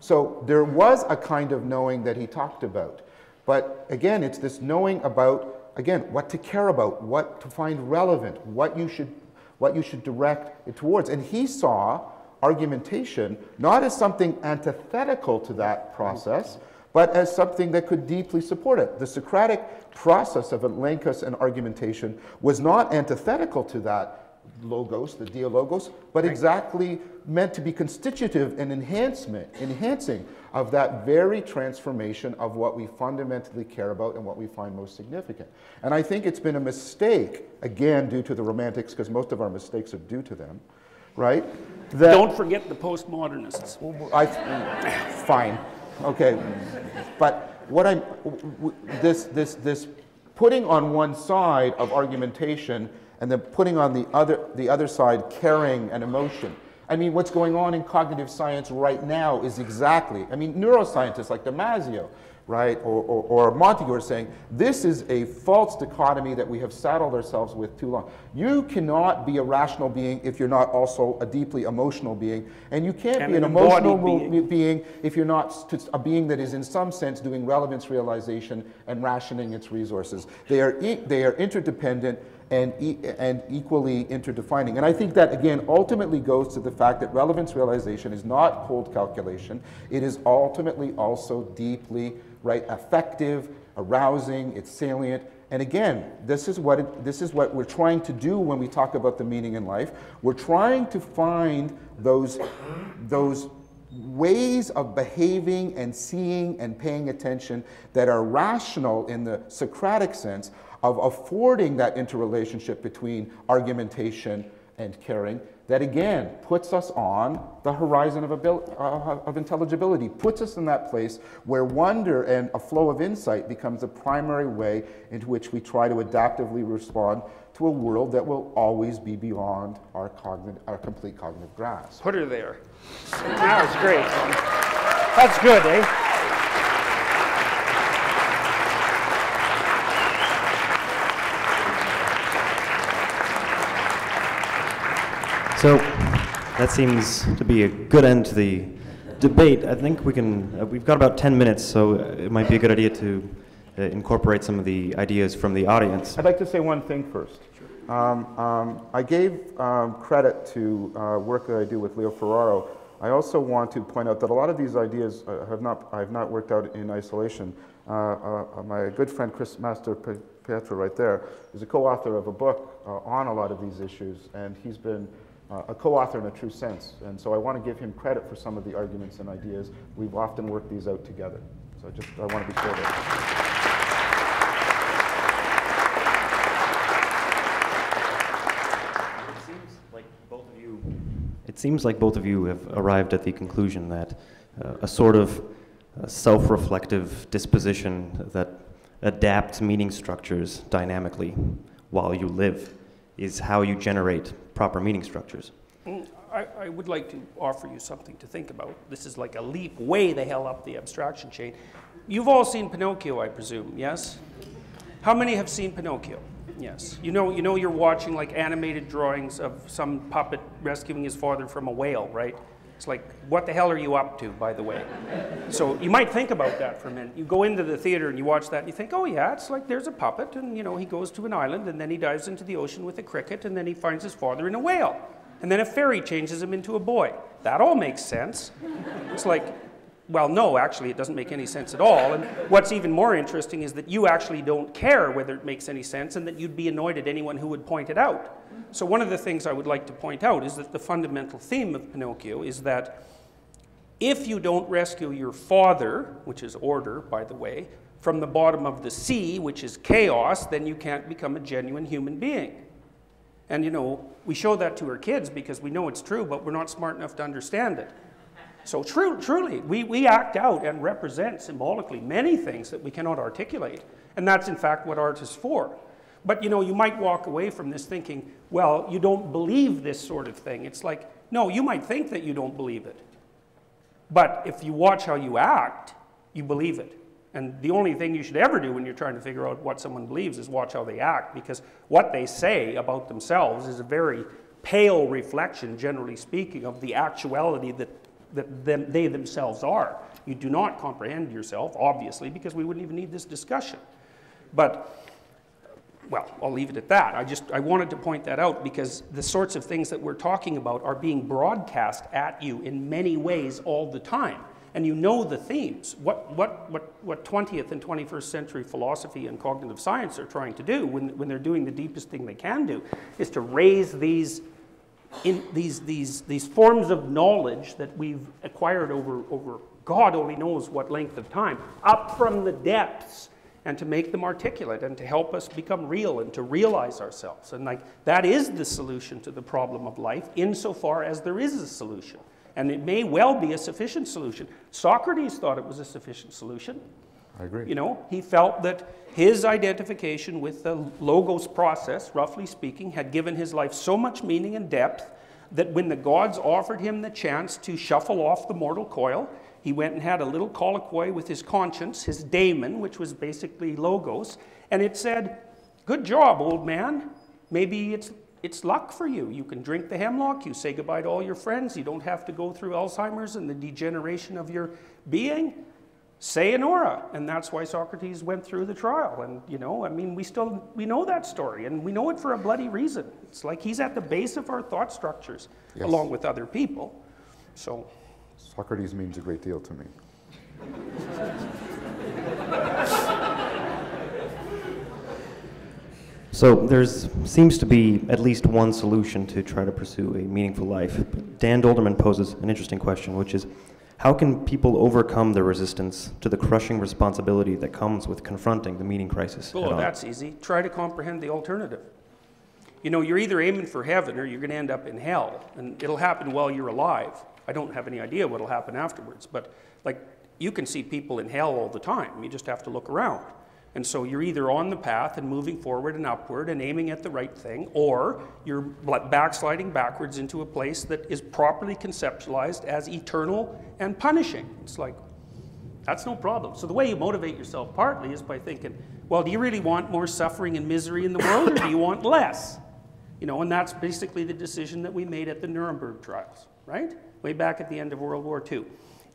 So there was a kind of knowing that he talked about. But again, it's this knowing about, again, what to care about, what to find relevant, what you should, what you should direct it towards. And he saw argumentation not as something antithetical to that process, but as something that could deeply support it. The Socratic process of elenchus and argumentation was not antithetical to that logos, the dialogos, but right. exactly meant to be constitutive and enhancement, enhancing of that very transformation of what we fundamentally care about and what we find most significant. And I think it's been a mistake, again, due to the Romantics, because most of our mistakes are due to them, right? That Don't forget the postmodernists. I, fine, okay. But what I'm, this, this, this putting on one side of argumentation and then putting on the other, the other side caring and emotion. I mean, what's going on in cognitive science right now is exactly, I mean, neuroscientists like Damasio, right, or, or, or Montague are saying, this is a false dichotomy that we have saddled ourselves with too long. You cannot be a rational being if you're not also a deeply emotional being, and you can't and be an, an emotional being. being if you're not a being that is in some sense doing relevance realization and rationing its resources. They are, e they are interdependent and, e and equally interdefining. And I think that, again, ultimately goes to the fact that relevance realization is not cold calculation. It is ultimately also deeply right, affective, arousing, it's salient. And again, this is what it, this is what we're trying to do when we talk about the meaning in life. We're trying to find those, those ways of behaving and seeing and paying attention that are rational in the Socratic sense of affording that interrelationship between argumentation and caring that, again, puts us on the horizon of, abil uh, of intelligibility, puts us in that place where wonder and a flow of insight becomes the primary way into which we try to adaptively respond to a world that will always be beyond our, cognitive, our complete cognitive grasp. Put her there. That was great. That's good, eh? So that seems to be a good end to the debate. I think we can, uh, we've got about ten minutes, so it might be a good idea to uh, incorporate some of the ideas from the audience. I'd like to say one thing first. Sure. Um, um, I gave um, credit to uh, work that I do with Leo Ferraro. I also want to point out that a lot of these ideas uh, have not, I have not worked out in isolation. Uh, uh, my good friend Chris Master Pietro right there is a co-author of a book uh, on a lot of these issues, and he's been Uh, a co-author in a true sense. And so I want to give him credit for some of the arguments and ideas. We've often worked these out together. So just I want to be sure that. It seems like both of you, it seems like both of you have arrived at the conclusion that uh, a sort of uh, self-reflective disposition that adapts meaning structures dynamically while you live is how you generate proper meaning structures. I, I would like to offer you something to think about. This is like a leap way the hell up the abstraction chain. You've all seen Pinocchio, I presume, yes? How many have seen Pinocchio? Yes. You know, you know you're watching like animated drawings of some puppet rescuing his father from a whale, right? It's like, what the hell are you up to, by the way? So you might think about that for a minute. You go into the theater and you watch that and you think, oh yeah, it's like there's a puppet and you know, he goes to an island and then he dives into the ocean with a cricket and then he finds his father in a whale. And then a fairy changes him into a boy. That all makes sense. It's like, well, no, actually it doesn't make any sense at all. And what's even more interesting is that you actually don't care whether it makes any sense and that you'd be annoyed at anyone who would point it out. So one of the things I would like to point out is that the fundamental theme of Pinocchio is that if you don't rescue your father, which is order, by the way, from the bottom of the sea, which is chaos, then you can't become a genuine human being. And you know, we show that to our kids because we know it's true, but we're not smart enough to understand it. So true, truly, we, we act out and represent symbolically many things that we cannot articulate. And that's in fact what art is for. But you know, you might walk away from this thinking, well, you don't believe this sort of thing. It's like, no, you might think that you don't believe it. But if you watch how you act, you believe it. And the only thing you should ever do when you're trying to figure out what someone believes is watch how they act, because what they say about themselves is a very pale reflection, generally speaking, of the actuality that, that them, they themselves are. You do not comprehend yourself, obviously, because we wouldn't even need this discussion. But, well, I'll leave it at that. I just, I wanted to point that out because the sorts of things that we're talking about are being broadcast at you in many ways all the time. and you know the themes. What, what, what, what twentieth and twenty-first century philosophy and cognitive science are trying to do when, when they're doing the deepest thing they can do is to raise these, in, these, these, these forms of knowledge that we've acquired over, over God only knows what length of time, up from the depths, and to make them articulate and to help us become real and to realize ourselves. And like that is the solution to the problem of life insofar as there is a solution. And it may well be a sufficient solution. Socrates thought it was a sufficient solution. I agree. You know, he felt that his identification with the logos process, roughly speaking, had given his life so much meaning and depth that when the gods offered him the chance to shuffle off the mortal coil, he went and had a little colloquy with his conscience, his daemon, which was basically logos, and it said, good job, old man. Maybe it's, it's luck for you. You can drink the hemlock, you say goodbye to all your friends, you don't have to go through Alzheimer's and the degeneration of your being. Sayonara. And that's why Socrates went through the trial. And, you know, I mean, we still, we know that story, and we know it for a bloody reason. It's like he's at the base of our thought structures, yes, along with other people. So... Socrates means a great deal to me. So there seems to be at least one solution to try to pursue a meaningful life. Dan Dolderman poses an interesting question, which is, how can people overcome their resistance to the crushing responsibility that comes with confronting the meaning crisis? Well, that's easy. Try to comprehend the alternative. You know, you're either aiming for heaven or you're going to end up in hell, and it'll happen while you're alive. I don't have any idea what'll happen afterwards, but like you can see people in hell all the time. You just have to look around. And so you're either on the path and moving forward and upward and aiming at the right thing, or you're backsliding backwards into a place that is properly conceptualized as eternal and punishing. It's like, that's no problem. So the way you motivate yourself partly is by thinking, well, do you really want more suffering and misery in the world, or do you want less? You know, and that's basically the decision that we made at the Nuremberg trials, right? Way back at the end of World War Two.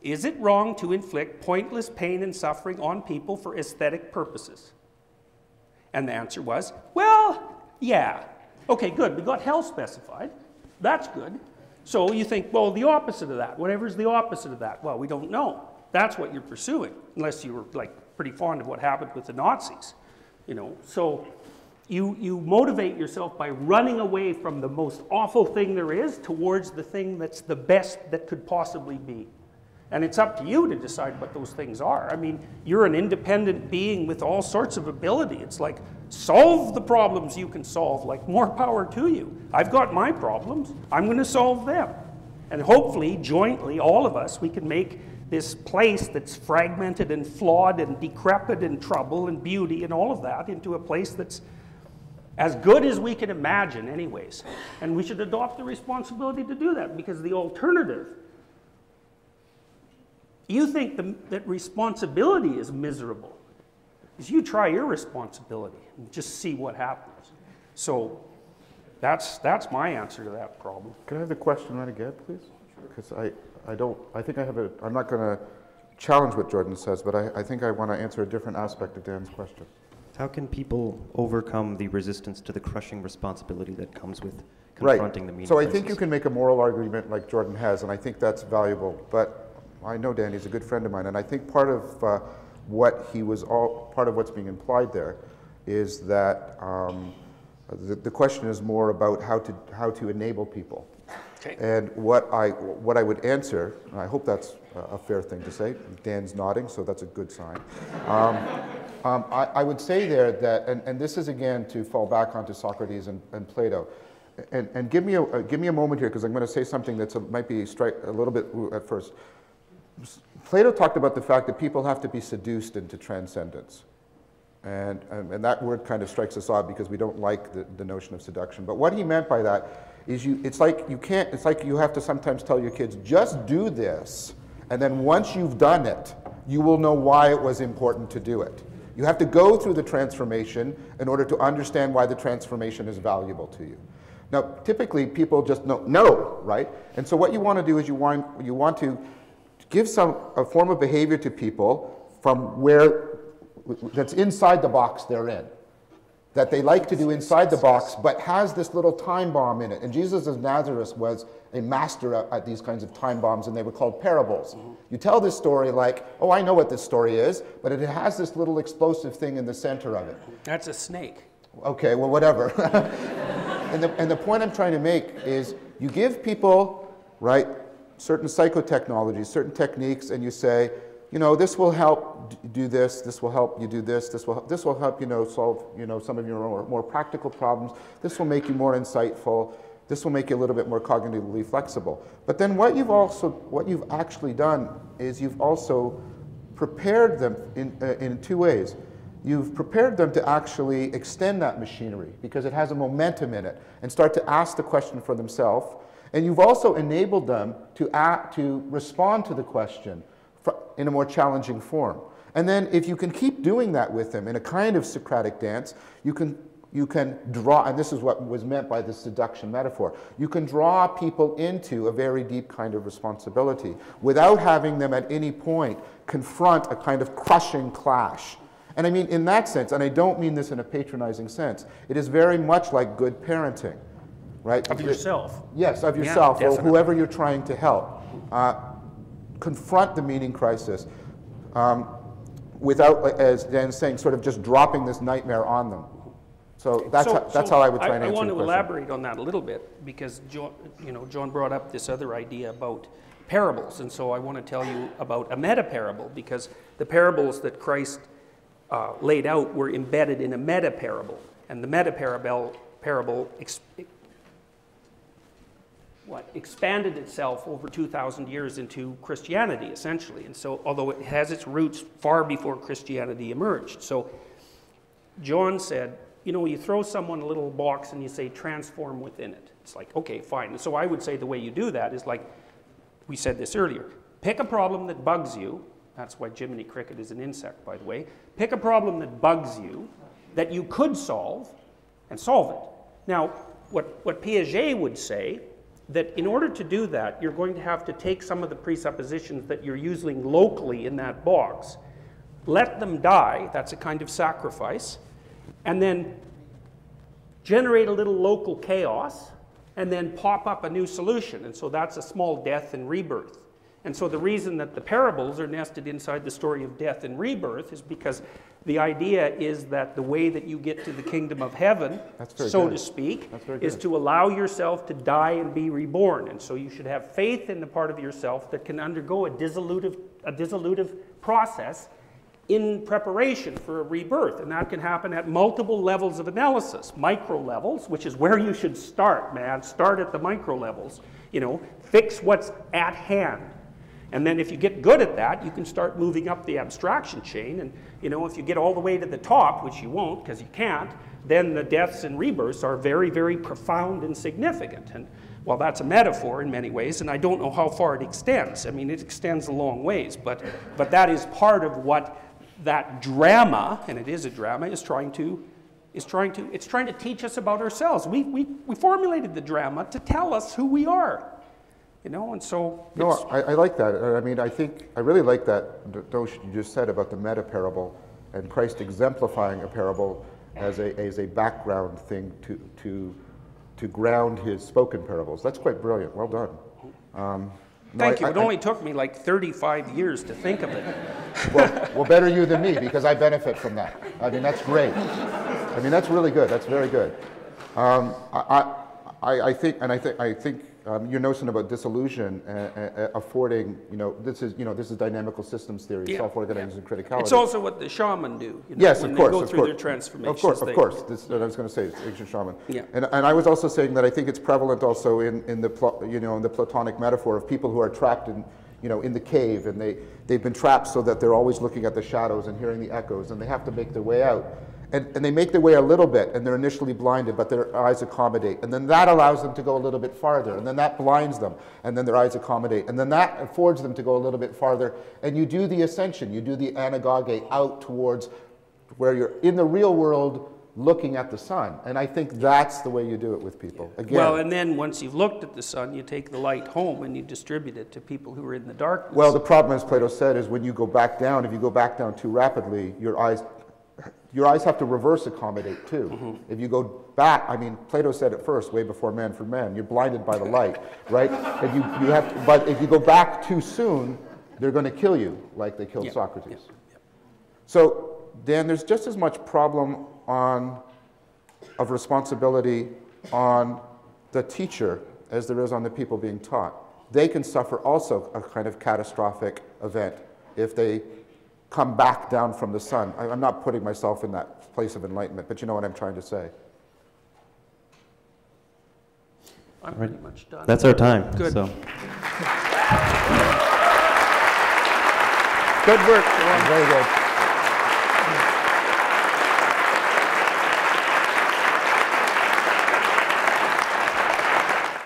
Is it wrong to inflict pointless pain and suffering on people for aesthetic purposes? And the answer was, well, yeah. Okay, good, we got hell specified. That's good. So you think, well, the opposite of that, whatever's the opposite of that. Well, we don't know. That's what you're pursuing, unless you were like pretty fond of what happened with the Nazis, you know. So you, you motivate yourself by running away from the most awful thing there is towards the thing that's the best that could possibly be. And it's up to you to decide what those things are. I mean, you're an independent being with all sorts of ability. It's like, solve the problems you can solve, like more power to you. I've got my problems, I'm gonna solve them. And hopefully, jointly, all of us, we can make this place that's fragmented and flawed and decrepit and trouble and beauty and all of that into a place that's as good as we can imagine anyways. And we should adopt the responsibility to do that, because the alternative, you think the, that responsibility is miserable, is you try your responsibility and just see what happens. So that's, that's my answer to that problem. Can I have the question right again, please? Because I, I don't, I think I have a, I'm not gonna challenge what Jordan says, but I, I think I wanna answer a different aspect of Dan's question. How can people overcome the resistance to the crushing responsibility that comes with confronting right. the meaning? So I think you can make a moral argument like Jordan has, and I think that's valuable. But I know Danny's a good friend of mine, and I think part of uh, what he was all part of what's being implied there is that um, the, the question is more about how to how to enable people. Okay. And what I what I would answer, and I hope that's a fair thing to say. Dan's nodding, so that's a good sign. Um, Um, I, I would say there that, and, and this is again to fall back onto Socrates and, and Plato, and, and give me a uh, give me a moment here, because I'm going to say something that might be strike a little bit at first. Plato talked about the fact that people have to be seduced into transcendence, and and, and that word kind of strikes us odd because we don't like the, the notion of seduction. But what he meant by that is you it's like you can't it's like you have to sometimes tell your kids, just do this, and then once you've done it, you will know why it was important to do it. You have to go through the transformation in order to understand why the transformation is valuable to you. Now, typically, people just know, no, right? And so what you want to do is you want, you want to give some a form of behavior to people from where, that's inside the box they're in. that they like to do inside the box, but has this little time bomb in it. And Jesus of Nazareth was a master at these kinds of time bombs, and they were called parables. Mm-hmm. You tell this story like, oh, I know what this story is, but it has this little explosive thing in the center of it. That's a snake. Okay, well, whatever. and, the, and the point I'm trying to make is you give people, right, certain psychotechnologies, certain techniques, and you say, you know, this will help do this, this will help you do this, this will, this will help, you know, solve, you know, some of your more, more practical problems, this will make you more insightful, this will make you a little bit more cognitively flexible. But then what you've also, what you've actually done is you've also prepared them in, uh, in two ways. You've prepared them to actually extend that machinery because it has a momentum in it and start to ask the question for themselves. And you've also enabled them to act, to respond to the question in a more challenging form. And then if you can keep doing that with them in a kind of Socratic dance, you can, you can draw, and this is what was meant by the seduction metaphor, you can draw people into a very deep kind of responsibility without having them at any point confront a kind of crushing clash. And I mean in that sense, and I don't mean this in a patronizing sense, it is very much like good parenting, right? Of yourself. Yes, of yourself, yeah, or whoever you're trying to help. Uh, confront the meaning crisis um, without, as Dan's saying, sort of just dropping this nightmare on them. So that's, so, how, that's so how I would try I, and answer the question. I want to elaborate on that a little bit because John, you know, John brought up this other idea about parables, and so I want to tell you about a meta-parable because the parables that Christ uh, laid out were embedded in a meta-parable, and the meta-parable parable exp What expanded itself over two thousand years into Christianity, essentially. And so, although it has its roots far before Christianity emerged. So, John said, you know, you throw someone a little box and you say, transform within it. It's like, okay, fine. And so, I would say the way you do that is like, we said this earlier, pick a problem that bugs you. That's why Jiminy Cricket is an insect, by the way. Pick a problem that bugs you, that you could solve, and solve it. Now, what, what Piaget would say, that in order to do that, you're going to have to take some of the presuppositions that you're using locally in that box, let them die, that's a kind of sacrifice, and then generate a little local chaos, and then pop up a new solution. And so that's a small death and rebirth. And so the reason that the parables are nested inside the story of death and rebirth is because the idea is that the way that you get to the kingdom of heaven, so to speak, is to allow yourself to die and be reborn. And so you should have faith in the part of yourself that can undergo a dissolutive, a dissolutive process in preparation for a rebirth. And that can happen at multiple levels of analysis. Micro levels, which is where you should start, man. Start at the micro levels. You know, fix what's at hand. And then if you get good at that, you can start moving up the abstraction chain. And you know, if you get all the way to the top, which you won't because you can't, then the deaths and rebirths are very, very profound and significant. And well, that's a metaphor in many ways, and I don't know how far it extends. I mean, it extends a long ways, but, but that is part of what that drama, and it is a drama, is trying to, is trying to, it's trying to teach us about ourselves. We, we, we formulated the drama to tell us who we are. You know, and so no, I, I like that. I mean, I think I really like that notion you just said about the meta parable and Christ exemplifying a parable as a as a background thing to to to ground his spoken parables. That's quite brilliant. Well done. Um, no, Thank I, you. I, it only I, took me like thirty-five years to think of it. Well, well, better you than me because I benefit from that. I mean, that's great. I mean, that's really good. That's very good. Um, I, I I think, and I think I think. Um, your notion about disillusion uh, uh, affording, you know, this is, you know, this is dynamical systems theory, yeah, self-organizing, yeah, criticality. It's also what the shaman do. You know, yes, when of course, they go through course. their transformations. Of course, of they, course. This, I was going to say, it's ancient shaman. Yeah. And and I was also saying that I think it's prevalent also in in the you know in the Platonic metaphor of people who are trapped in, you know, in the cave, and they they've been trapped so that they're always looking at the shadows and hearing the echoes, and they have to make their way out. And, and they make their way a little bit, and they're initially blinded, but their eyes accommodate. And then that allows them to go a little bit farther, and then that blinds them, and then their eyes accommodate. And then that affords them to go a little bit farther, and you do the ascension. You do the anagoge out towards where you're in the real world looking at the sun. And I think that's the way you do it with people. Again, well, and then once you've looked at the sun, you take the light home and you distribute it to people who are in the darkness. Well, the problem, as Plato said, is when you go back down, if you go back down too rapidly, your eyes your eyes have to reverse accommodate too. Mm-hmm. If you go back, I mean, Plato said it first, way before man for man, you're blinded by the light, right? And you, you have to, but if you go back too soon, they're going to kill you, like they killed yep. Socrates. Yep. Yep. So, Dan, there's just as much problem on, of responsibility on the teacher as there is on the people being taught. They can suffer also a kind of catastrophic event if they come back down from the sun. I, I'm not putting myself in that place of enlightenment, but you know what I'm trying to say. I'm pretty much done. That's our time. Good. So. Good work. Very good.